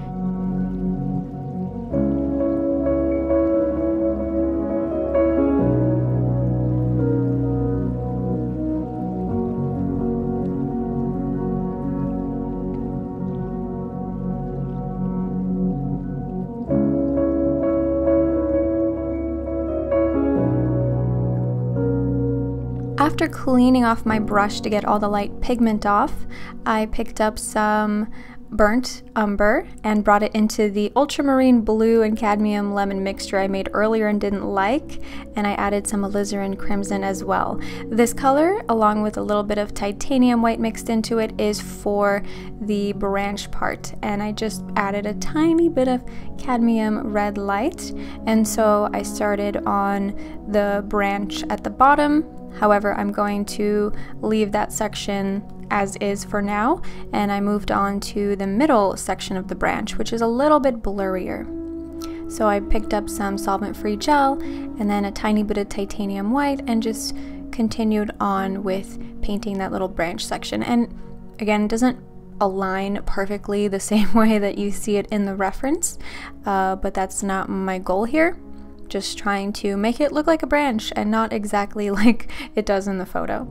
After cleaning off my brush to get all the light pigment off, I picked up some burnt umber and brought it into the ultramarine blue and cadmium lemon mixture I made earlier and didn't like, and I added some alizarin crimson as well. This color, along with a little bit of titanium white mixed into it, is for the branch part, and I just added a tiny bit of cadmium red light, and so I started on the branch at the bottom. However, I'm going to leave that section as is for now, and I moved on to the middle section of the branch, which is a little bit blurrier. So I picked up some solvent-free gel and then a tiny bit of titanium white and just continued on with painting that little branch section. And again, it doesn't align perfectly the same way that you see it in the reference, but that's not my goal here. Just trying to make it look like a branch and not exactly like it does in the photo.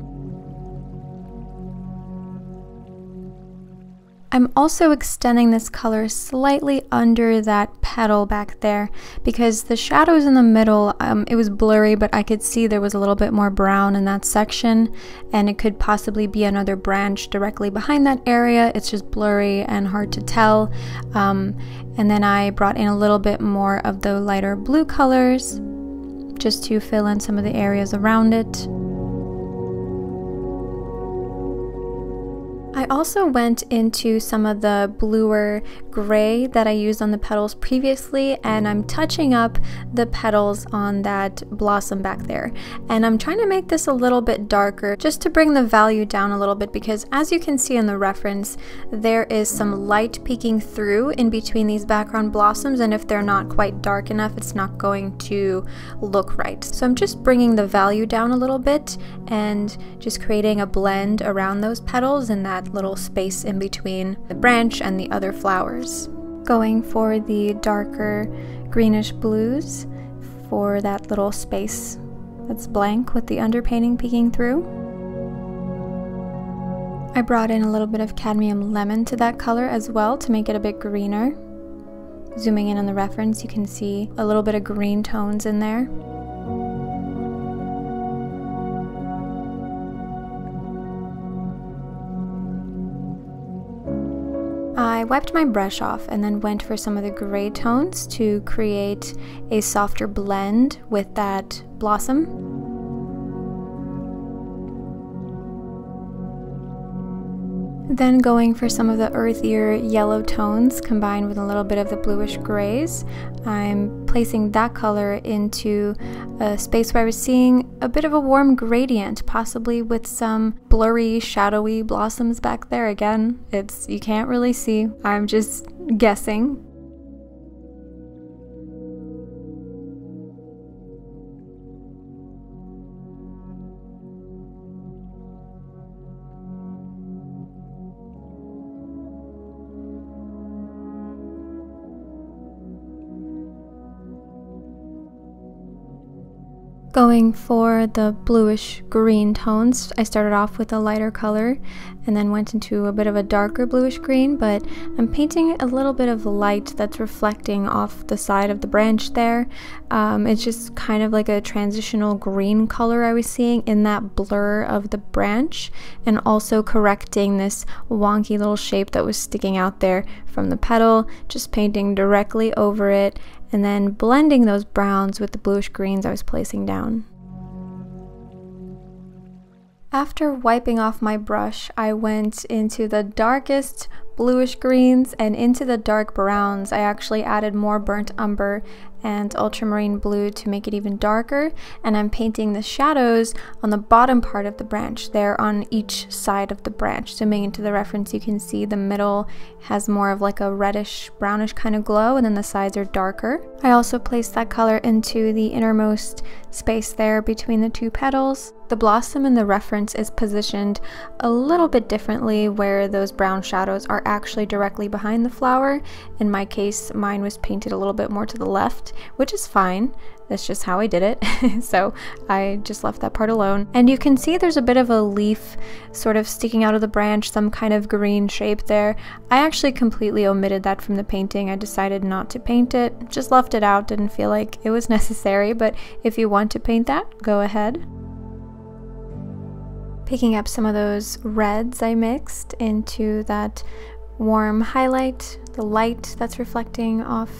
I'm also extending this color slightly under that petal back there because the shadows in the middle, it was blurry, but I could see there was a little bit more brown in that section, and it could possibly be another branch directly behind that area. It's just blurry and hard to tell. And then I brought in a little bit more of the lighter blue colors just to fill in some of the areas around it. I also went into some of the bluer gray that I used on the petals previously, and I'm touching up the petals on that blossom back there. And I'm trying to make this a little bit darker just to bring the value down a little bit, because as you can see in the reference, there is some light peeking through in between these background blossoms, and if they're not quite dark enough, it's not going to look right. So I'm just bringing the value down a little bit and just creating a blend around those petals and that little space in between the branch and the other flowers. Going for the darker greenish blues for that little space that's blank with the underpainting peeking through. I brought in a little bit of cadmium lemon to that color as well to make it a bit greener. Zooming in on the reference, you can see a little bit of green tones in there. I wiped my brush off and then went for some of the gray tones to create a softer blend with that blossom. Then going for some of the earthier yellow tones combined with a little bit of the bluish grays, I'm placing that color into a space where I was seeing a bit of a warm gradient, possibly with some blurry, shadowy blossoms back there. Again, you can't really see. I'm just guessing. Going for the bluish green tones, I started off with a lighter color and then went into a bit of a darker bluish green, but I'm painting a little bit of light that's reflecting off the side of the branch there. It's just kind of like a transitional green color I was seeing in that blur of the branch, and also correcting this wonky little shape that was sticking out there from the petal, just painting directly over it and then blending those browns with the bluish greens I was placing down. After wiping off my brush, I went into the darkest bluish greens and into the dark browns. I actually added more burnt umber and ultramarine blue to make it even darker, and I'm painting the shadows on the bottom part of the branch there on each side of the branch. Zooming into the reference, you can see the middle has more of like a reddish brownish kind of glow, and then the sides are darker. I also placed that color into the innermost space there between the two petals. The blossom in the reference is positioned a little bit differently, where those brown shadows are actually directly behind the flower. In my case, mine was painted a little bit more to the left, which is fine. That's just how I did it. So I just left that part alone. And you can see there's a bit of a leaf sort of sticking out of the branch, some kind of green shape there. I actually completely omitted that from the painting. I decided not to paint it, just left it out, didn't feel like it was necessary, but if you want to paint that, go ahead. Picking up some of those reds I mixed into that warm highlight, the light that's reflecting off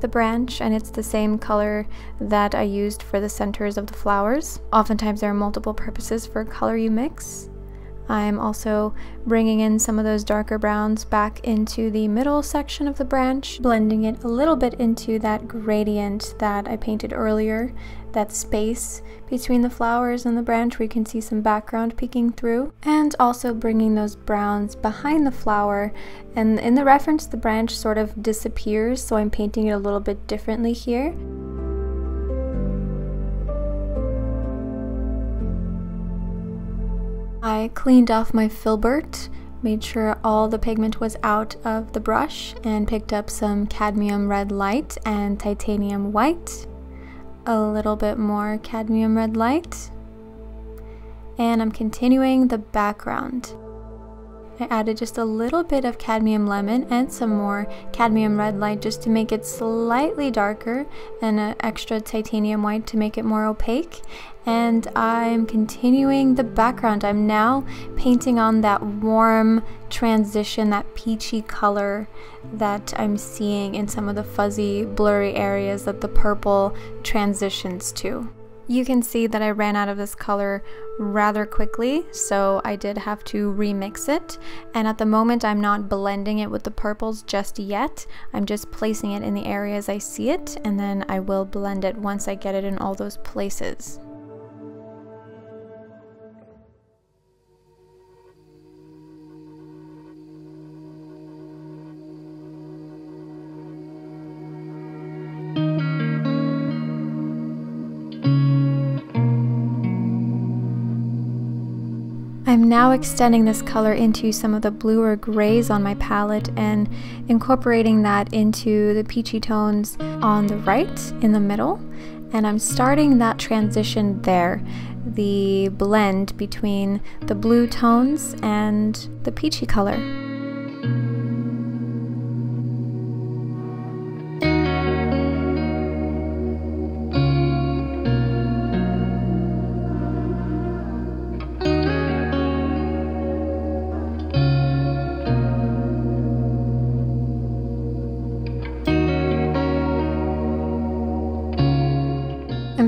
the branch, and it's the same color that I used for the centers of the flowers. Oftentimes there are multiple purposes for color you mix. I'm also bringing in some of those darker browns back into the middle section of the branch, blending it a little bit into that gradient that I painted earlier, that space between the flowers and the branch where you can see some background peeking through, and also bringing those browns behind the flower. And in the reference, the branch sort of disappears, so I'm painting it a little bit differently here. I cleaned off my filbert, made sure all the pigment was out of the brush, and picked up some cadmium red light and titanium white, a little bit more cadmium red light, and I'm continuing the background. I added just a little bit of cadmium lemon and some more cadmium red light just to make it slightly darker, and an extra titanium white to make it more opaque. And I'm continuing the background. I'm now painting on that warm transition, that peachy color that I'm seeing in some of the fuzzy, blurry areas that the purple transitions to. You can see that I ran out of this color rather quickly, so I did have to remix it, and at the moment I'm not blending it with the purples just yet. I'm just placing it in the areas I see it, and then I will blend it once I get it in all those places. I'm now extending this color into some of the bluer grays on my palette and incorporating that into the peachy tones on the right in the middle, and I'm starting that transition there, the blend between the blue tones and the peachy color.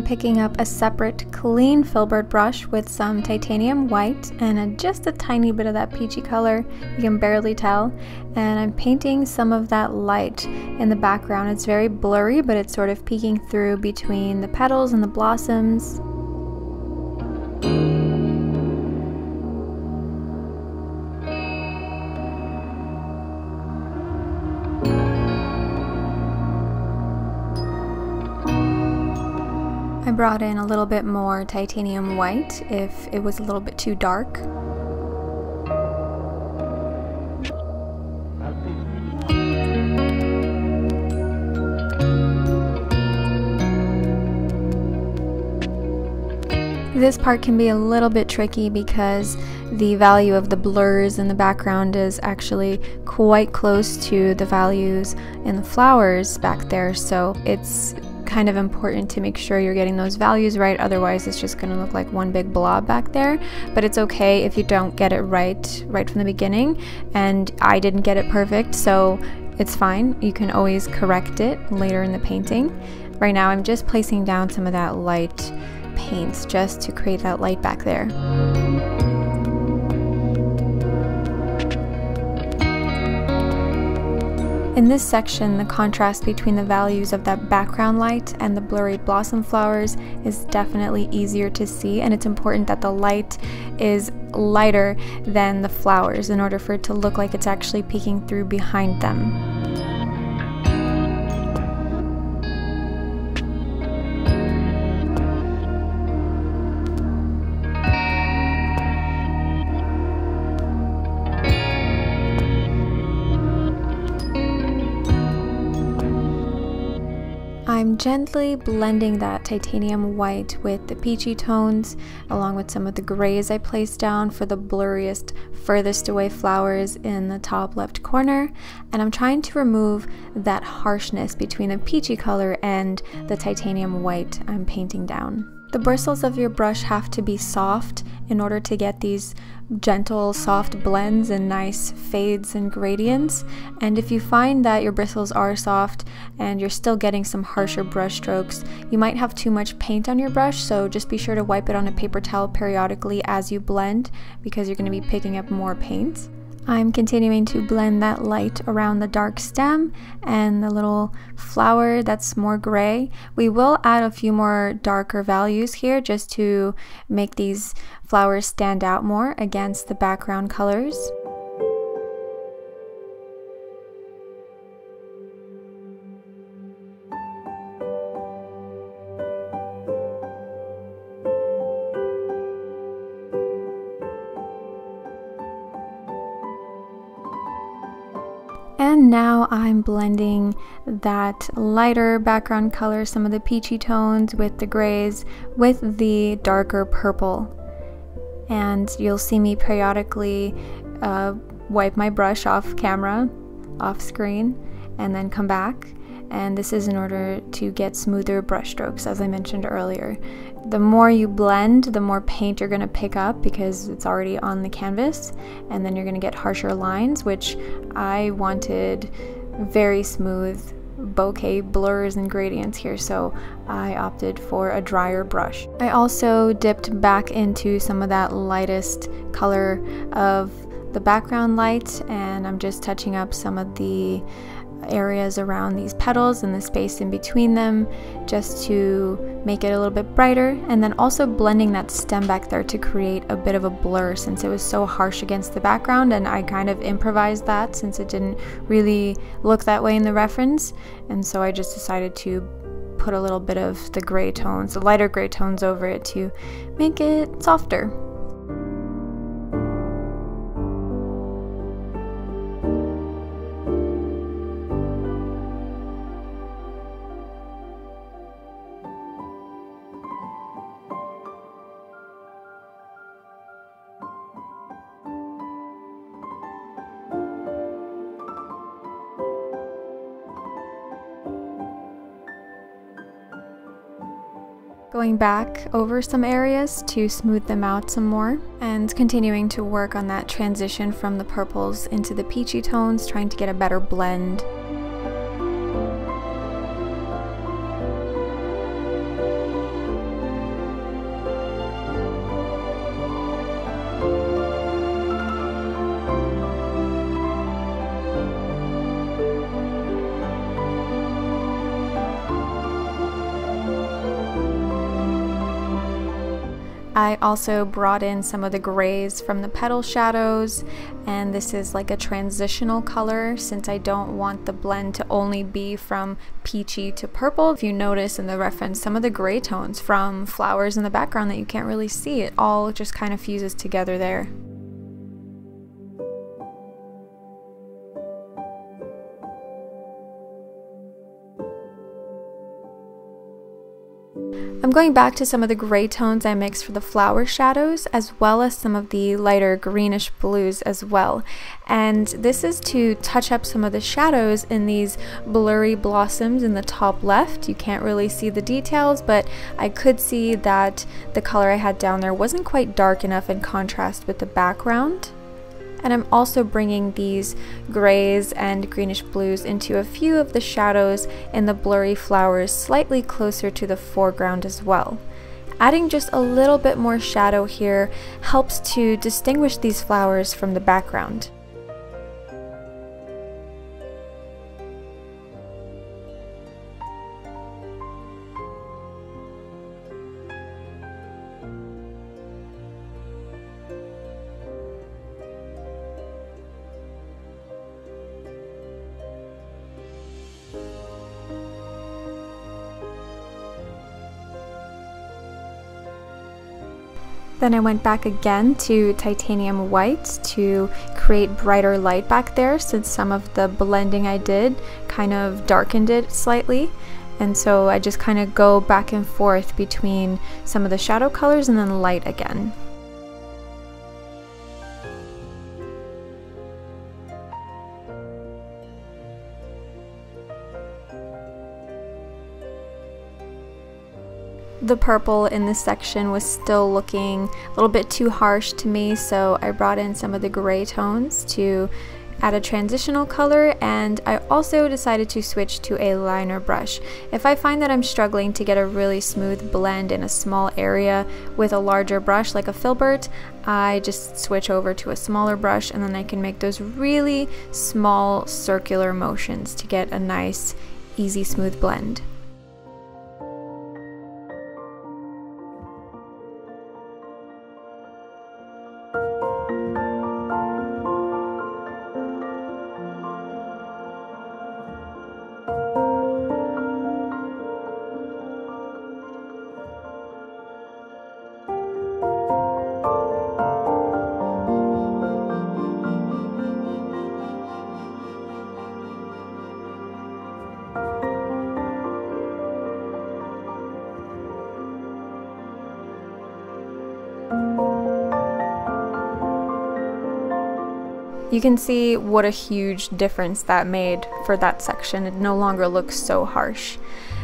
I'm picking up a separate clean filbert brush with some titanium white and just a tiny bit of that peachy color, you can barely tell, and I'm painting some of that light in the background. It's very blurry, but it's sort of peeking through between the petals and the blossoms. I brought in a little bit more titanium white if it was a little bit too dark. This part can be a little bit tricky because the value of the blurs in the background is actually quite close to the values in the flowers back there, so it's kind of important to make sure you're getting those values right, otherwise it's just going to look like one big blob back there. But it's okay if you don't get it right from the beginning, and I didn't get it perfect, so it's fine. You can always correct it later in the painting. Right now I'm just placing down some of that light paint just to create that light back there. In this section, the contrast between the values of that background light and the blurry blossom flowers is definitely easier to see, and it's important that the light is lighter than the flowers in order for it to look like it's actually peeking through behind them. I'm gently blending that titanium white with the peachy tones, along with some of the grays I placed down for the blurriest, furthest away flowers in the top left corner, and I'm trying to remove that harshness between the peachy color and the titanium white I'm painting down. The bristles of your brush have to be soft in order to get these gentle, soft blends and nice fades and gradients. And if you find that your bristles are soft and you're still getting some harsher brush strokes, you might have too much paint on your brush, so just be sure to wipe it on a paper towel periodically as you blend, because you're going to be picking up more paint. I'm continuing to blend that light around the dark stem and the little flower that's more gray. We will add a few more darker values here just to make these flowers stand out more against the background colors. And now I'm blending that lighter background color, some of the peachy tones with the grays, with the darker purple. And you'll see me periodically wipe my brush off camera, off screen, and then come back. And this is in order to get smoother brush strokes, as I mentioned earlier. The more you blend, the more paint you're going to pick up because it's already on the canvas, and then you're going to get harsher lines, which I wanted very smooth bokeh blurs and gradients here, so I opted for a drier brush. I also dipped back into some of that lightest color of the background light, and I'm just touching up some of the areas around these petals and the space in between them just to make it a little bit brighter, and then also blending that stem back there to create a bit of a blur since it was so harsh against the background, and I kind of improvised that since it didn't really look that way in the reference, and so I just decided to put a little bit of the gray tones, the lighter gray tones over it to make it softer. Going back over some areas to smooth them out some more, and continuing to work on that transition from the purples into the peachy tones, trying to get a better blend. I also brought in some of the grays from the petal shadows, and this is like a transitional color since I don't want the blend to only be from peachy to purple. If you notice in the reference, some of the gray tones from flowers in the background that you can't really see, it all just kind of fuses together there. I'm going back to some of the gray tones I mixed for the flower shadows, as well as some of the lighter greenish blues as well. And this is to touch up some of the shadows in these blurry blossoms in the top left. You can't really see the details, but I could see that the color I had down there wasn't quite dark enough in contrast with the background. And I'm also bringing these grays and greenish blues into a few of the shadows in the blurry flowers slightly closer to the foreground as well. Adding just a little bit more shadow here helps to distinguish these flowers from the background. Then I went back again to titanium white to create brighter light back there, since some of the blending I did kind of darkened it slightly. And so I just kind of go back and forth between some of the shadow colors and then light again. The purple in this section was still looking a little bit too harsh to me, so I brought in some of the gray tones to add a transitional color, and I also decided to switch to a liner brush. If I find that I'm struggling to get a really smooth blend in a small area with a larger brush like a filbert, I just switch over to a smaller brush, and then I can make those really small circular motions to get a nice, easy, smooth blend. You can see what a huge difference that made for that section. It no longer looks so harsh.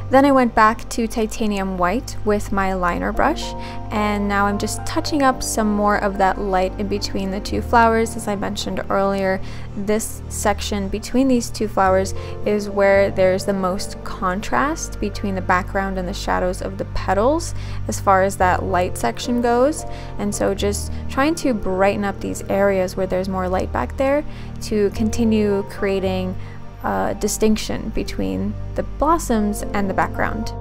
Then I went back to titanium white with my liner brush, and now I'm just touching up some more of that light in between the two flowers. As I mentioned earlier, this section between these two flowers is where there's the most contrast between the background and the shadows of the petals as far as that light section goes, and so just trying to brighten up these areas where there's more light back there to continue creating distinction between the blossoms and the background.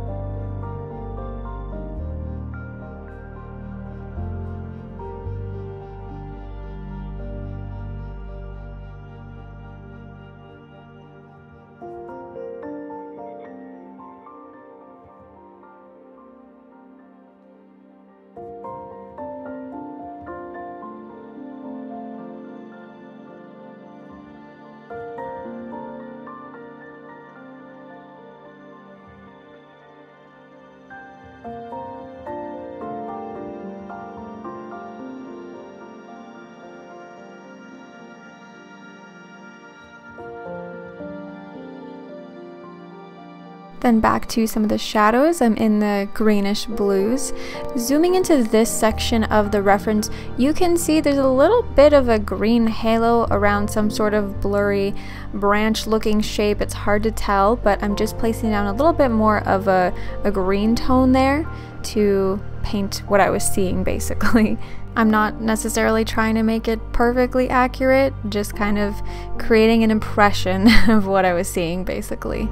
Then back to some of the shadows, I'm in the greenish blues. Zooming into this section of the reference, you can see there's a little bit of a green halo around some sort of blurry branch looking shape. It's hard to tell, but I'm just placing down a little bit more of a green tone there to paint what I was seeing basically. I'm not necessarily trying to make it perfectly accurate, just kind of creating an impression of what I was seeing basically.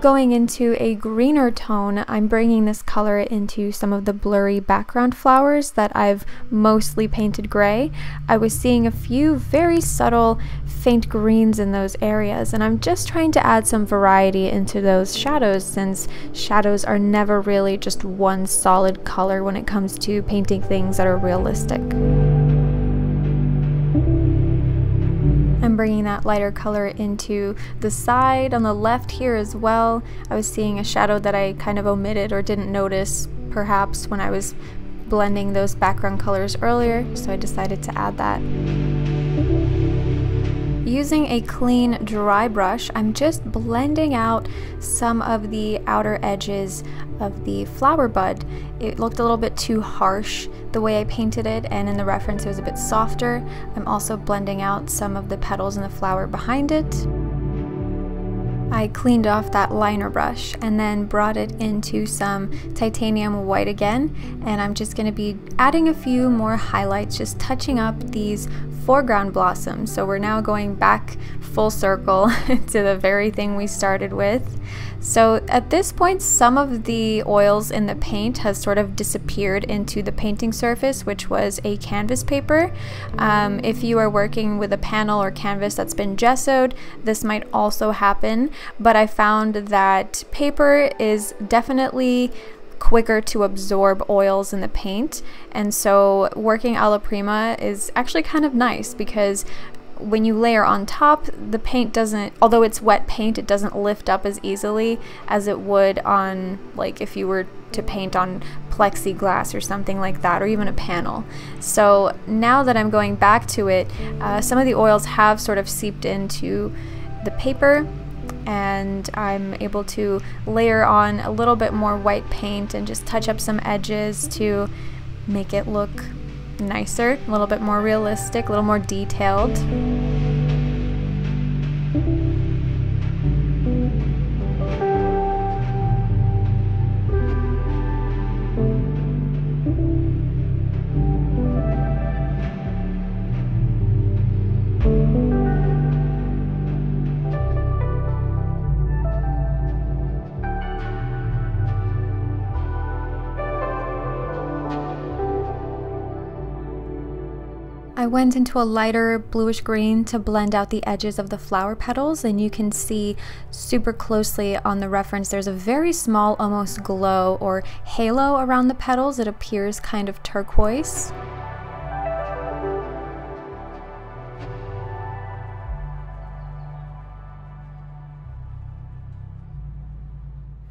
Going into a greener tone, I'm bringing this color into some of the blurry background flowers that I've mostly painted gray. I was seeing a few very subtle faint greens in those areas, and I'm just trying to add some variety into those shadows, since shadows are never really just one solid color when it comes to painting things that are realistic. I'm bringing that lighter color into the side on the left here as well. I was seeing a shadow that I kind of omitted or didn't notice perhaps when I was blending those background colors earlier, so I decided to add that. Using a clean dry brush, I'm just blending out some of the outer edges of the flower bud. It looked a little bit too harsh the way I painted it, and in the reference it was a bit softer. I'm also blending out some of the petals and the flower behind it. I cleaned off that liner brush and then brought it into some titanium white again, and I'm just going to be adding a few more highlights, just touching up these foreground blossoms. So we're now going back full circle to the very thing we started with. So at this point, some of the oils in the paint has sort of disappeared into the painting surface, which was a canvas paper. If you are working with a panel or canvas that's been gessoed, this might also happen, but I found that paper is definitely quicker to absorb oils in the paint, and so working a la prima is actually kind of nice, because when you layer on top, the paint doesn't, although it's wet paint, it doesn't lift up as easily as it would on, like, if you were to paint on plexiglass or something like that, or even a panel. So now that I'm going back to it, some of the oils have sort of seeped into the paper, and I'm able to layer on a little bit more white paint and just touch up some edges to make it look nicer, a little bit more realistic, a little more detailed. I went into a lighter bluish green to blend out the edges of the flower petals, and you can see super closely on the reference there's a very small almost glow or halo around the petals. It appears kind of turquoise.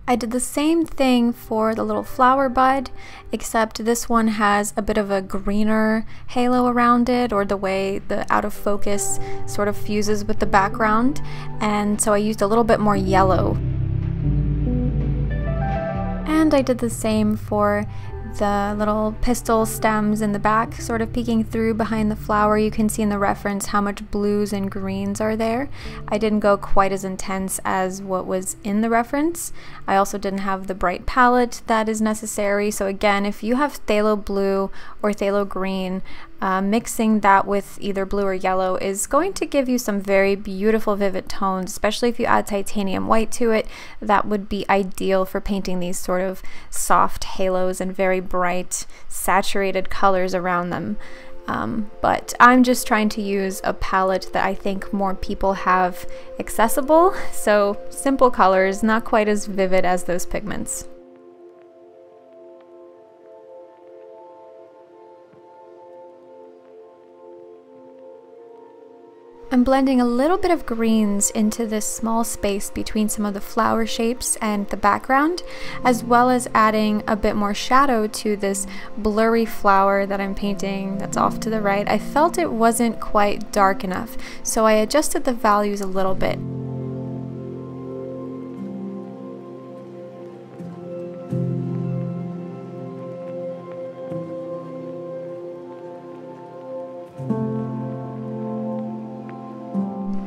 I did the same thing for the little flower bud, except this one has a bit of a greener halo around it, or the way the out of focus sort of fuses with the background, and so I used a little bit more yellow. And I did the same for the little pistil stems in the back, sort of peeking through behind the flower. You can see in the reference how much blues and greens are there. I didn't go quite as intense as what was in the reference. I also didn't have the bright palette that is necessary. So again, if you have phthalo blue or phthalo green, mixing that with either blue or yellow is going to give you some very beautiful vivid tones, especially if you add titanium white to it. That would be ideal for painting these sort of soft halos and very bright saturated colors around them. But I'm just trying to use a palette that I think more people have accessible, so simple colors, not quite as vivid as those pigments. I'm blending a little bit of greens into this small space between some of the flower shapes and the background, as well as adding a bit more shadow to this blurry flower that I'm painting that's off to the right. I felt it wasn't quite dark enough, so I adjusted the values a little bit.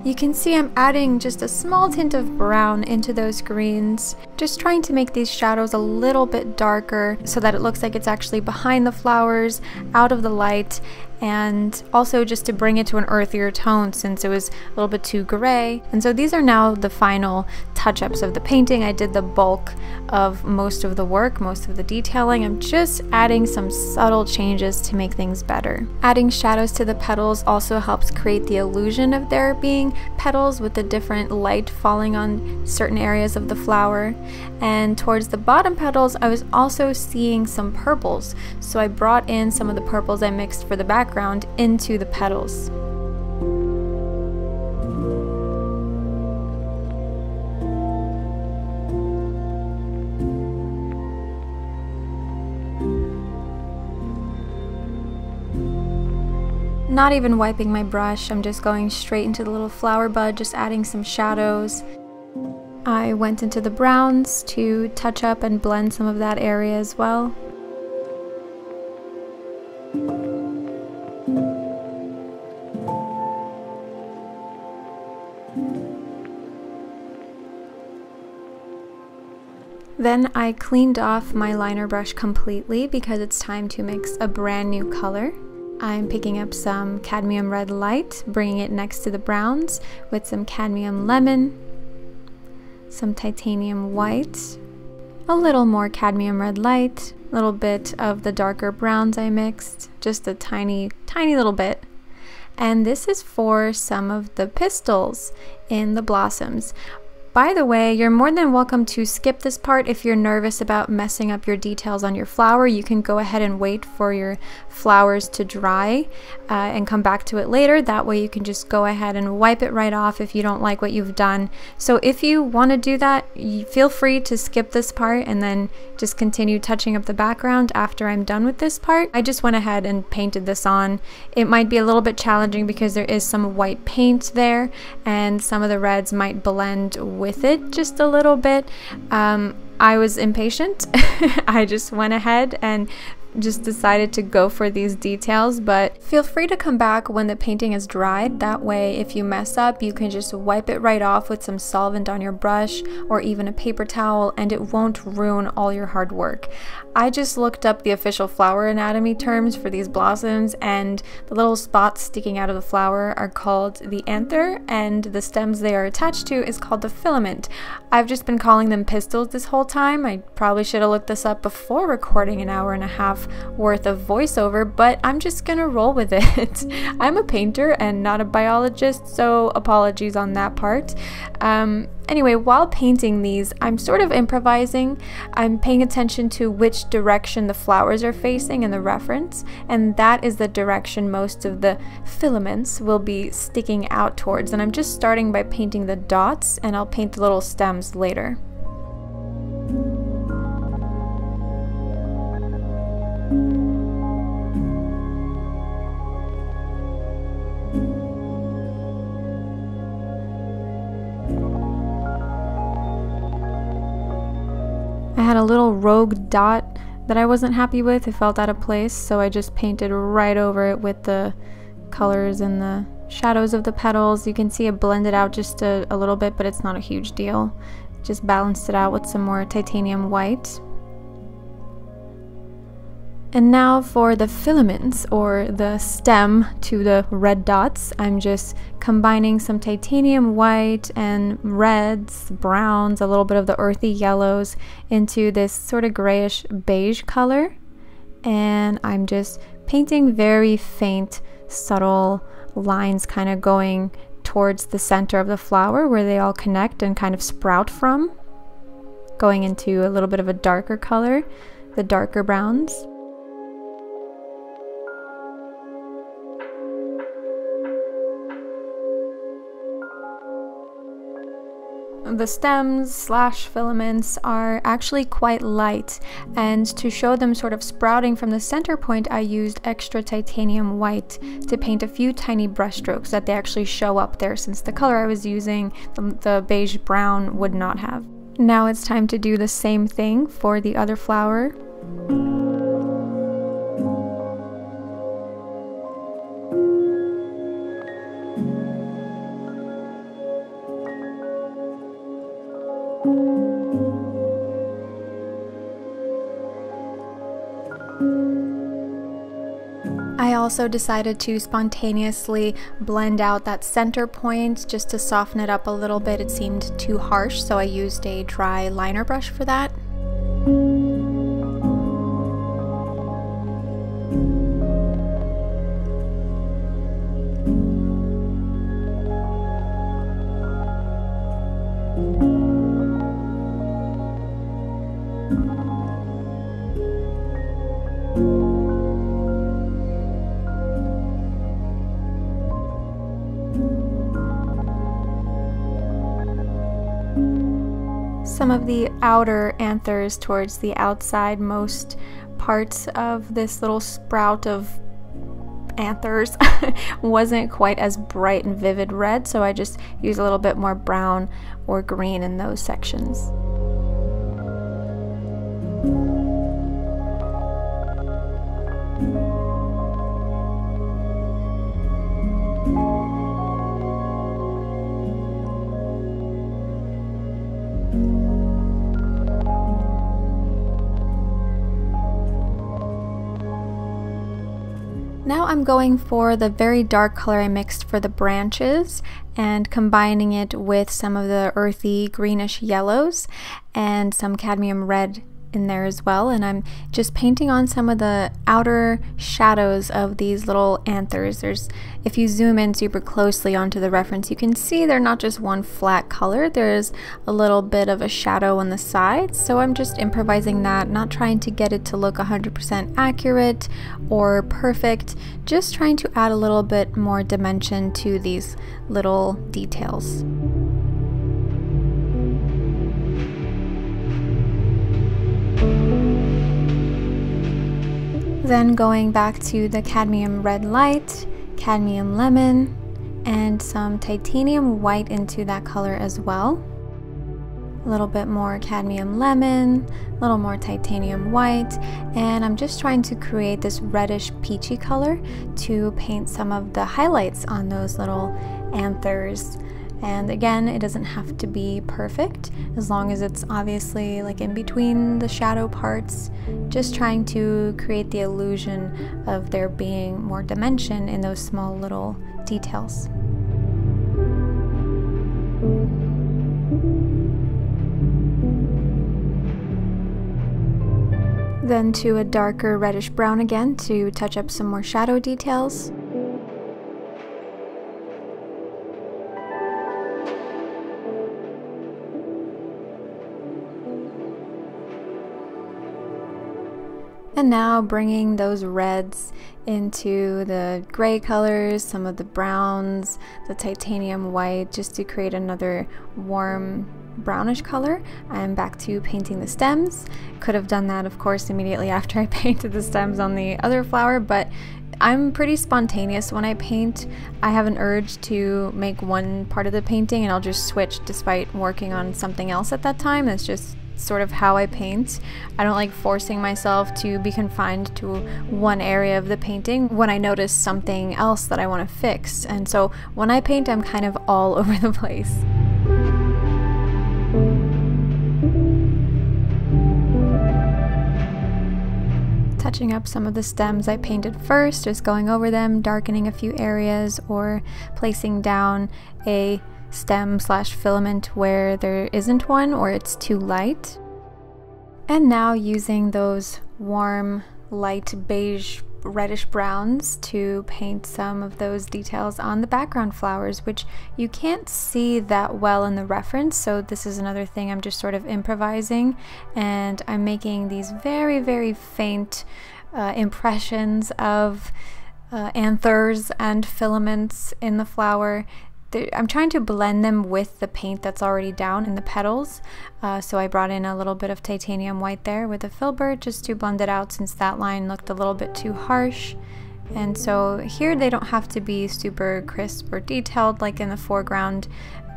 You can see I'm adding just a small tint of brown into those greens, just trying to make these shadows a little bit darker so that it looks like it's actually behind the flowers, out of the light, and also just to bring it to an earthier tone since it was a little bit too gray. And so these are now the final touch-ups of the painting. I did the bulk of most of the work, most of the detailing. I'm just adding some subtle changes to make things better. Adding shadows to the petals also helps create the illusion of there being petals with the different light falling on certain areas of the flower. And towards the bottom petals, I was also seeing some purples. So I brought in some of the purples I mixed for the background into the petals. Not even wiping my brush, I'm just going straight into the little flower bud, just adding some shadows. I went into the browns to touch up and blend some of that area as well. Then I cleaned off my liner brush completely because it's time to mix a brand new color. I'm picking up some cadmium red light, bringing it next to the browns with some cadmium lemon, some titanium white, a little more cadmium red light, a little bit of the darker browns I mixed, just a tiny, tiny little bit. And this is for some of the pistils in the blossoms. By the way, you're more than welcome to skip this part if you're nervous about messing up your details on your flower. You can go ahead and wait for your flowers to dry and come back to it later. That way you can just go ahead and wipe it right off if you don't like what you've done. So if you want to do that, you feel free to skip this part and then just continue touching up the background after I'm done with this part. I just went ahead and painted this on. It might be a little bit challenging because there is some white paint there and some of the reds might blend with it just a little bit. I was impatient. I just went ahead and just decided to go for these details, but feel free to come back when the painting is dried. That way if you mess up, you can just wipe it right off with some solvent on your brush or even a paper towel, and it won't ruin all your hard work. I just looked up the official flower anatomy terms for these blossoms, and the little spots sticking out of the flower are called the anther, and the stems they are attached to is called the filament. I've just been calling them pistils this whole time. I probably should have looked this up before recording an hour and a half worth of voiceover, but I'm just gonna roll with it. I'm a painter and not a biologist, so apologies on that part. Anyway, while painting these, I'm sort of improvising. I'm paying attention to which direction the flowers are facing in the reference, and that is the direction most of the filaments will be sticking out towards. And I'm just starting by painting the dots, and I'll paint the little stems later. I had a little rogue dot that I wasn't happy with. It felt out of place, so I just painted right over it with the colors and the shadows of the petals. You can see it blended out just a little bit, but it's not a huge deal. Just balanced it out with some more titanium white. And now for the filaments, or the stem to the red dots, I'm just combining some titanium white and reds, browns, a little bit of the earthy yellows into this sort of grayish beige color, and I'm just painting very faint, subtle lines kind of going towards the center of the flower where they all connect and kind of sprout from, going into a little bit of a darker color, the darker browns. The stems / filaments are actually quite light, and to show them sort of sprouting from the center point, I used extra titanium white to paint a few tiny brushstrokes that they actually show up there, since the color I was using, the beige brown, would not have. Now it's time to do the same thing for the other flower. also decided to spontaneously blend out that center point just to soften it up a little bit. It seemed too harsh, so I used a dry liner brush for that. Some of the outer anthers towards the outside most parts of this little sprout of anthers wasn't quite as bright and vivid red, so I just used a little bit more brown or green in those sections. Now I'm going for the very dark color I mixed for the branches and combining it with some of the earthy greenish yellows and some cadmium red in there as well, and I'm just painting on some of the outer shadows of these little anthers. If you zoom in super closely onto the reference, you can see they're not just one flat color, there's a little bit of a shadow on the sides, so I'm just improvising that, not trying to get it to look 100% accurate or perfect, just trying to add a little bit more dimension to these little details. Then going back to the cadmium red light, cadmium lemon, and some titanium white into that color as well. A little bit more cadmium lemon, a little more titanium white, and I'm just trying to create this reddish peachy color to paint some of the highlights on those little anthers. And again, it doesn't have to be perfect, as long as it's obviously like in between the shadow parts, just trying to create the illusion of there being more dimension in those small little details. Then to a darker reddish brown again to touch up some more shadow details. And now bringing those reds into the gray colors, some of the browns, the titanium white, just to create another warm brownish color. I'm back to painting the stems. Could have done that, of course, immediately after I painted the stems on the other flower, but I'm pretty spontaneous when I paint. I have an urge to make one part of the painting and I'll just switch despite working on something else at that time. That's just sort of how I paint. I don't like forcing myself to be confined to one area of the painting when I notice something else that I want to fix. And so when I paint, I'm kind of all over the place. Touching up some of the stems I painted first, just going over them, darkening a few areas, or placing down a stem/filament where there isn't one or it's too light. And now using those warm light beige reddish browns to paint some of those details on the background flowers, which you can't see that well in the reference, so this is another thing I'm just sort of improvising, and I'm making these very, very faint impressions of anthers and filaments in the flower. I'm trying to blend them with the paint that's already down in the petals, so I brought in a little bit of titanium white there with a filbert just to blend it out, since that line looked a little bit too harsh. And so here they don't have to be super crisp or detailed like in the foreground.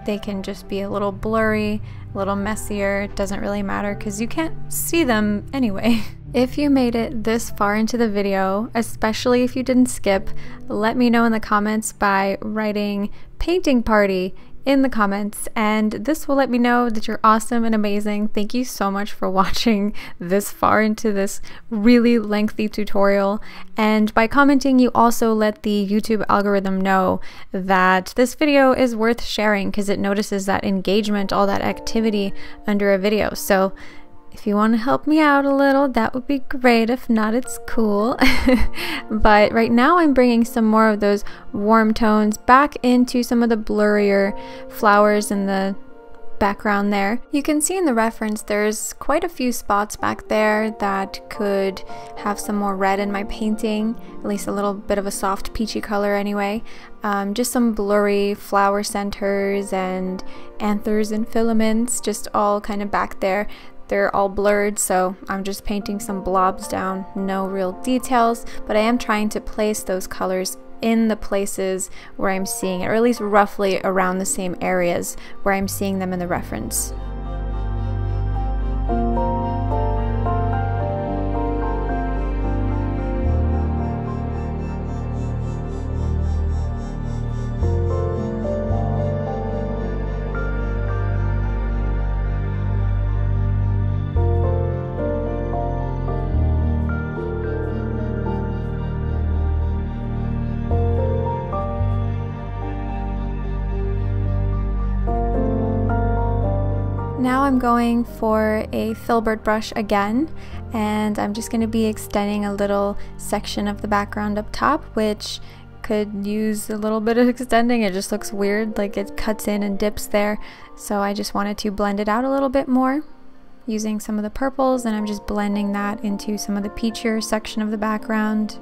They can just be a little blurry, a little messier. It doesn't really matter because you can't see them anyway. If you made it this far into the video, especially if you didn't skip, let me know in the comments by writing "painting party" in the comments, and this will let me know that you're awesome and amazing. Thank you so much for watching this far into this really lengthy tutorial, and by commenting you also let the YouTube algorithm know that this video is worth sharing because it notices that engagement, all that activity under a video. So if you want to help me out a little, that would be great. If not, it's cool. But right now I'm bringing some more of those warm tones back into some of the blurrier flowers in the background there. You can see in the reference there's quite a few spots back there that could have some more red in my painting, at least a little bit of a soft peachy color anyway. Just some blurry flower centers and anthers and filaments just all kind of back there. They're all blurred, so I'm just painting some blobs down, no real details, but I am trying to place those colors in the places where I'm seeing it, or at least roughly around the same areas where I'm seeing them in the reference. Now I'm going for a filbert brush again, and I'm just going to be extending a little section of the background up top, which could use a little bit of extending. It just looks weird, like it cuts in and dips there, so I just wanted to blend it out a little bit more using some of the purples, and I'm just blending that into some of the peachier section of the background.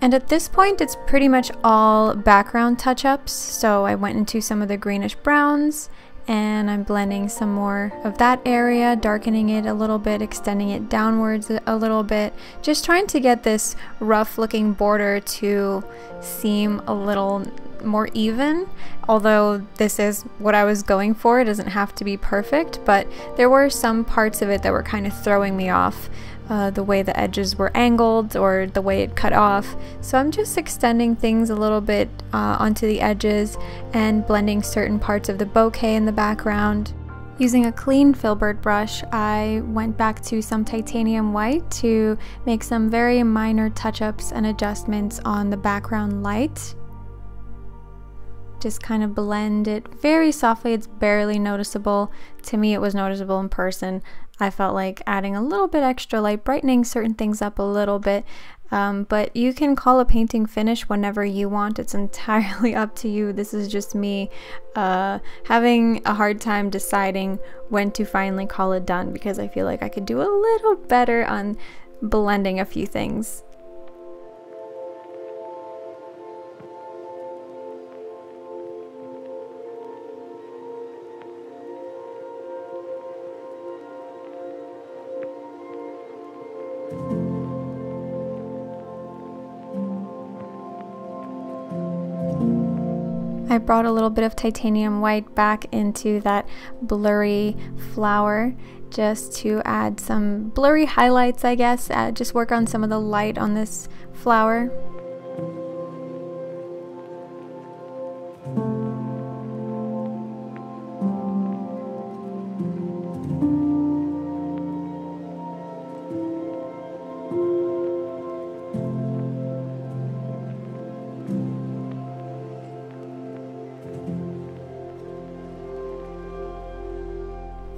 And at this point it's pretty much all background touch-ups, so I went into some of the greenish browns and I'm blending some more of that area, darkening it a little bit, extending it downwards a little bit, just trying to get this rough looking border to seem a little more even. Although this is what I was going for, it doesn't have to be perfect, but there were some parts of it that were kind of throwing me off, the way the edges were angled or the way it cut off. So I'm just extending things a little bit onto the edges and blending certain parts of the bouquet in the background. Using a clean filbert brush, I went back to some titanium white to make some very minor touch-ups and adjustments on the background light. Just kind of blend it very softly. It's barely noticeable. To me it was noticeable in person. I felt like adding a little bit extra light, brightening certain things up a little bit, but you can call a painting finished whenever you want. It's entirely up to you. This is just me having a hard time deciding when to finally call it done, because I feel like I could do a little better on blending a few things. I brought a little bit of titanium white back into that blurry flower just to add some blurry highlights, I guess. Just work on some of the light on this flower.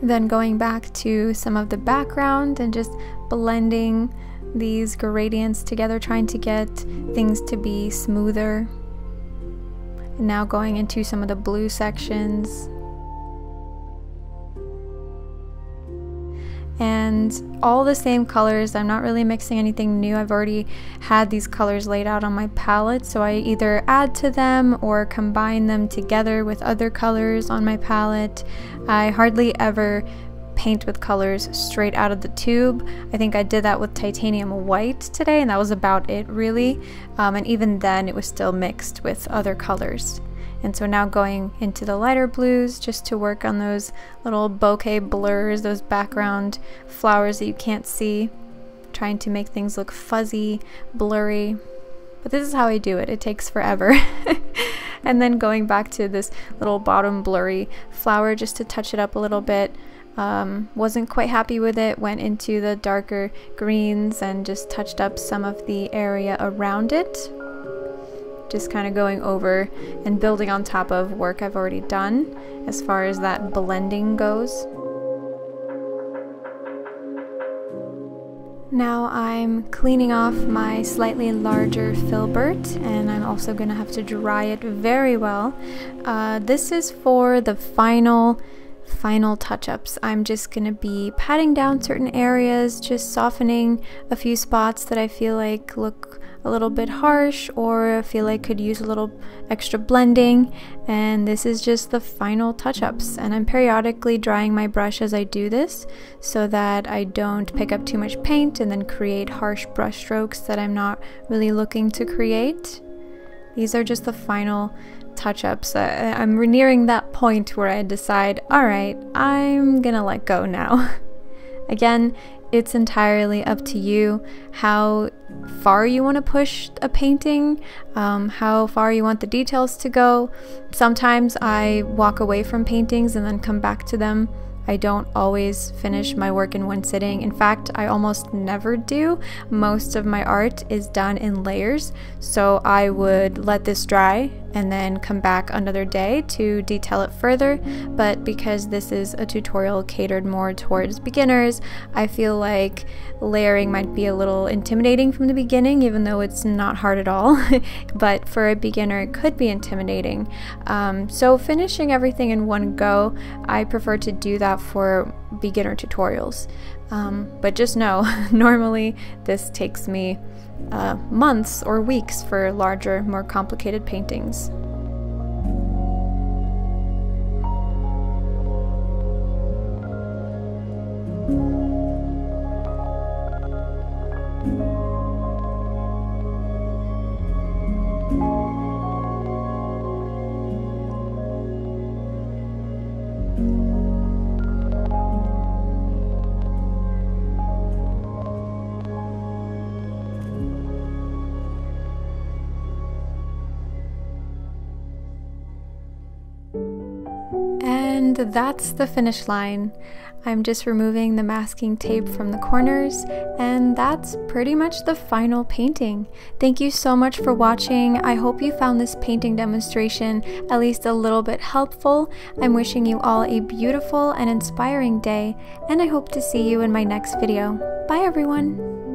Then going back to some of the background and just blending these gradients together, trying to get things to be smoother. And now going into some of the blue sections. And all the same colors, I'm not really mixing anything new. I've already had these colors laid out on my palette, so I either add to them or combine them together with other colors on my palette. I hardly ever paint with colors straight out of the tube. I think I did that with titanium white today, and that was about it really, and even then it was still mixed with other colors. And so now going into the lighter blues just to work on those little bouquet blurs, those background flowers that you can't see, trying to make things look fuzzy, blurry. But this is how I do it. It takes forever. And then going back to this little bottom blurry flower just to touch it up a little bit. Wasn't quite happy with it, went into the darker greens and just touched up some of the area around it. Just kind of going over and building on top of work I've already done as far as that blending goes. Now I'm cleaning off my slightly larger filbert, and I'm also going to have to dry it very well. This is for the final touch-ups. I'm just going to be patting down certain areas, just softening a few spots that I feel like look a little bit harsh or feel like could use a little extra blending. And this is just the final touch-ups, and I'm periodically drying my brush as I do this so that I don't pick up too much paint and then create harsh brush strokes that I'm not really looking to create. These are just the final touch-ups. I'm nearing that point where I decide, alright, I'm gonna let go now. Again, it's entirely up to you how far you want to push a painting, how far you want the details to go. Sometimes I walk away from paintings and then come back to them. I don't always finish my work in one sitting. In fact, I almost never do. Most of my art is done in layers, so I would let this dry and then come back another day to detail it further. But because this is a tutorial catered more towards beginners, I feel like layering might be a little intimidating from the beginning, even though it's not hard at all. But for a beginner, it could be intimidating. So finishing everything in one go, I prefer to do that for beginner tutorials, but just know normally this takes me months or weeks for larger, more complicated paintings. And that's the finish line. I'm just removing the masking tape from the corners, and that's pretty much the final painting. Thank you so much for watching. I hope you found this painting demonstration at least a little bit helpful. I'm wishing you all a beautiful and inspiring day, and I hope to see you in my next video. Bye everyone!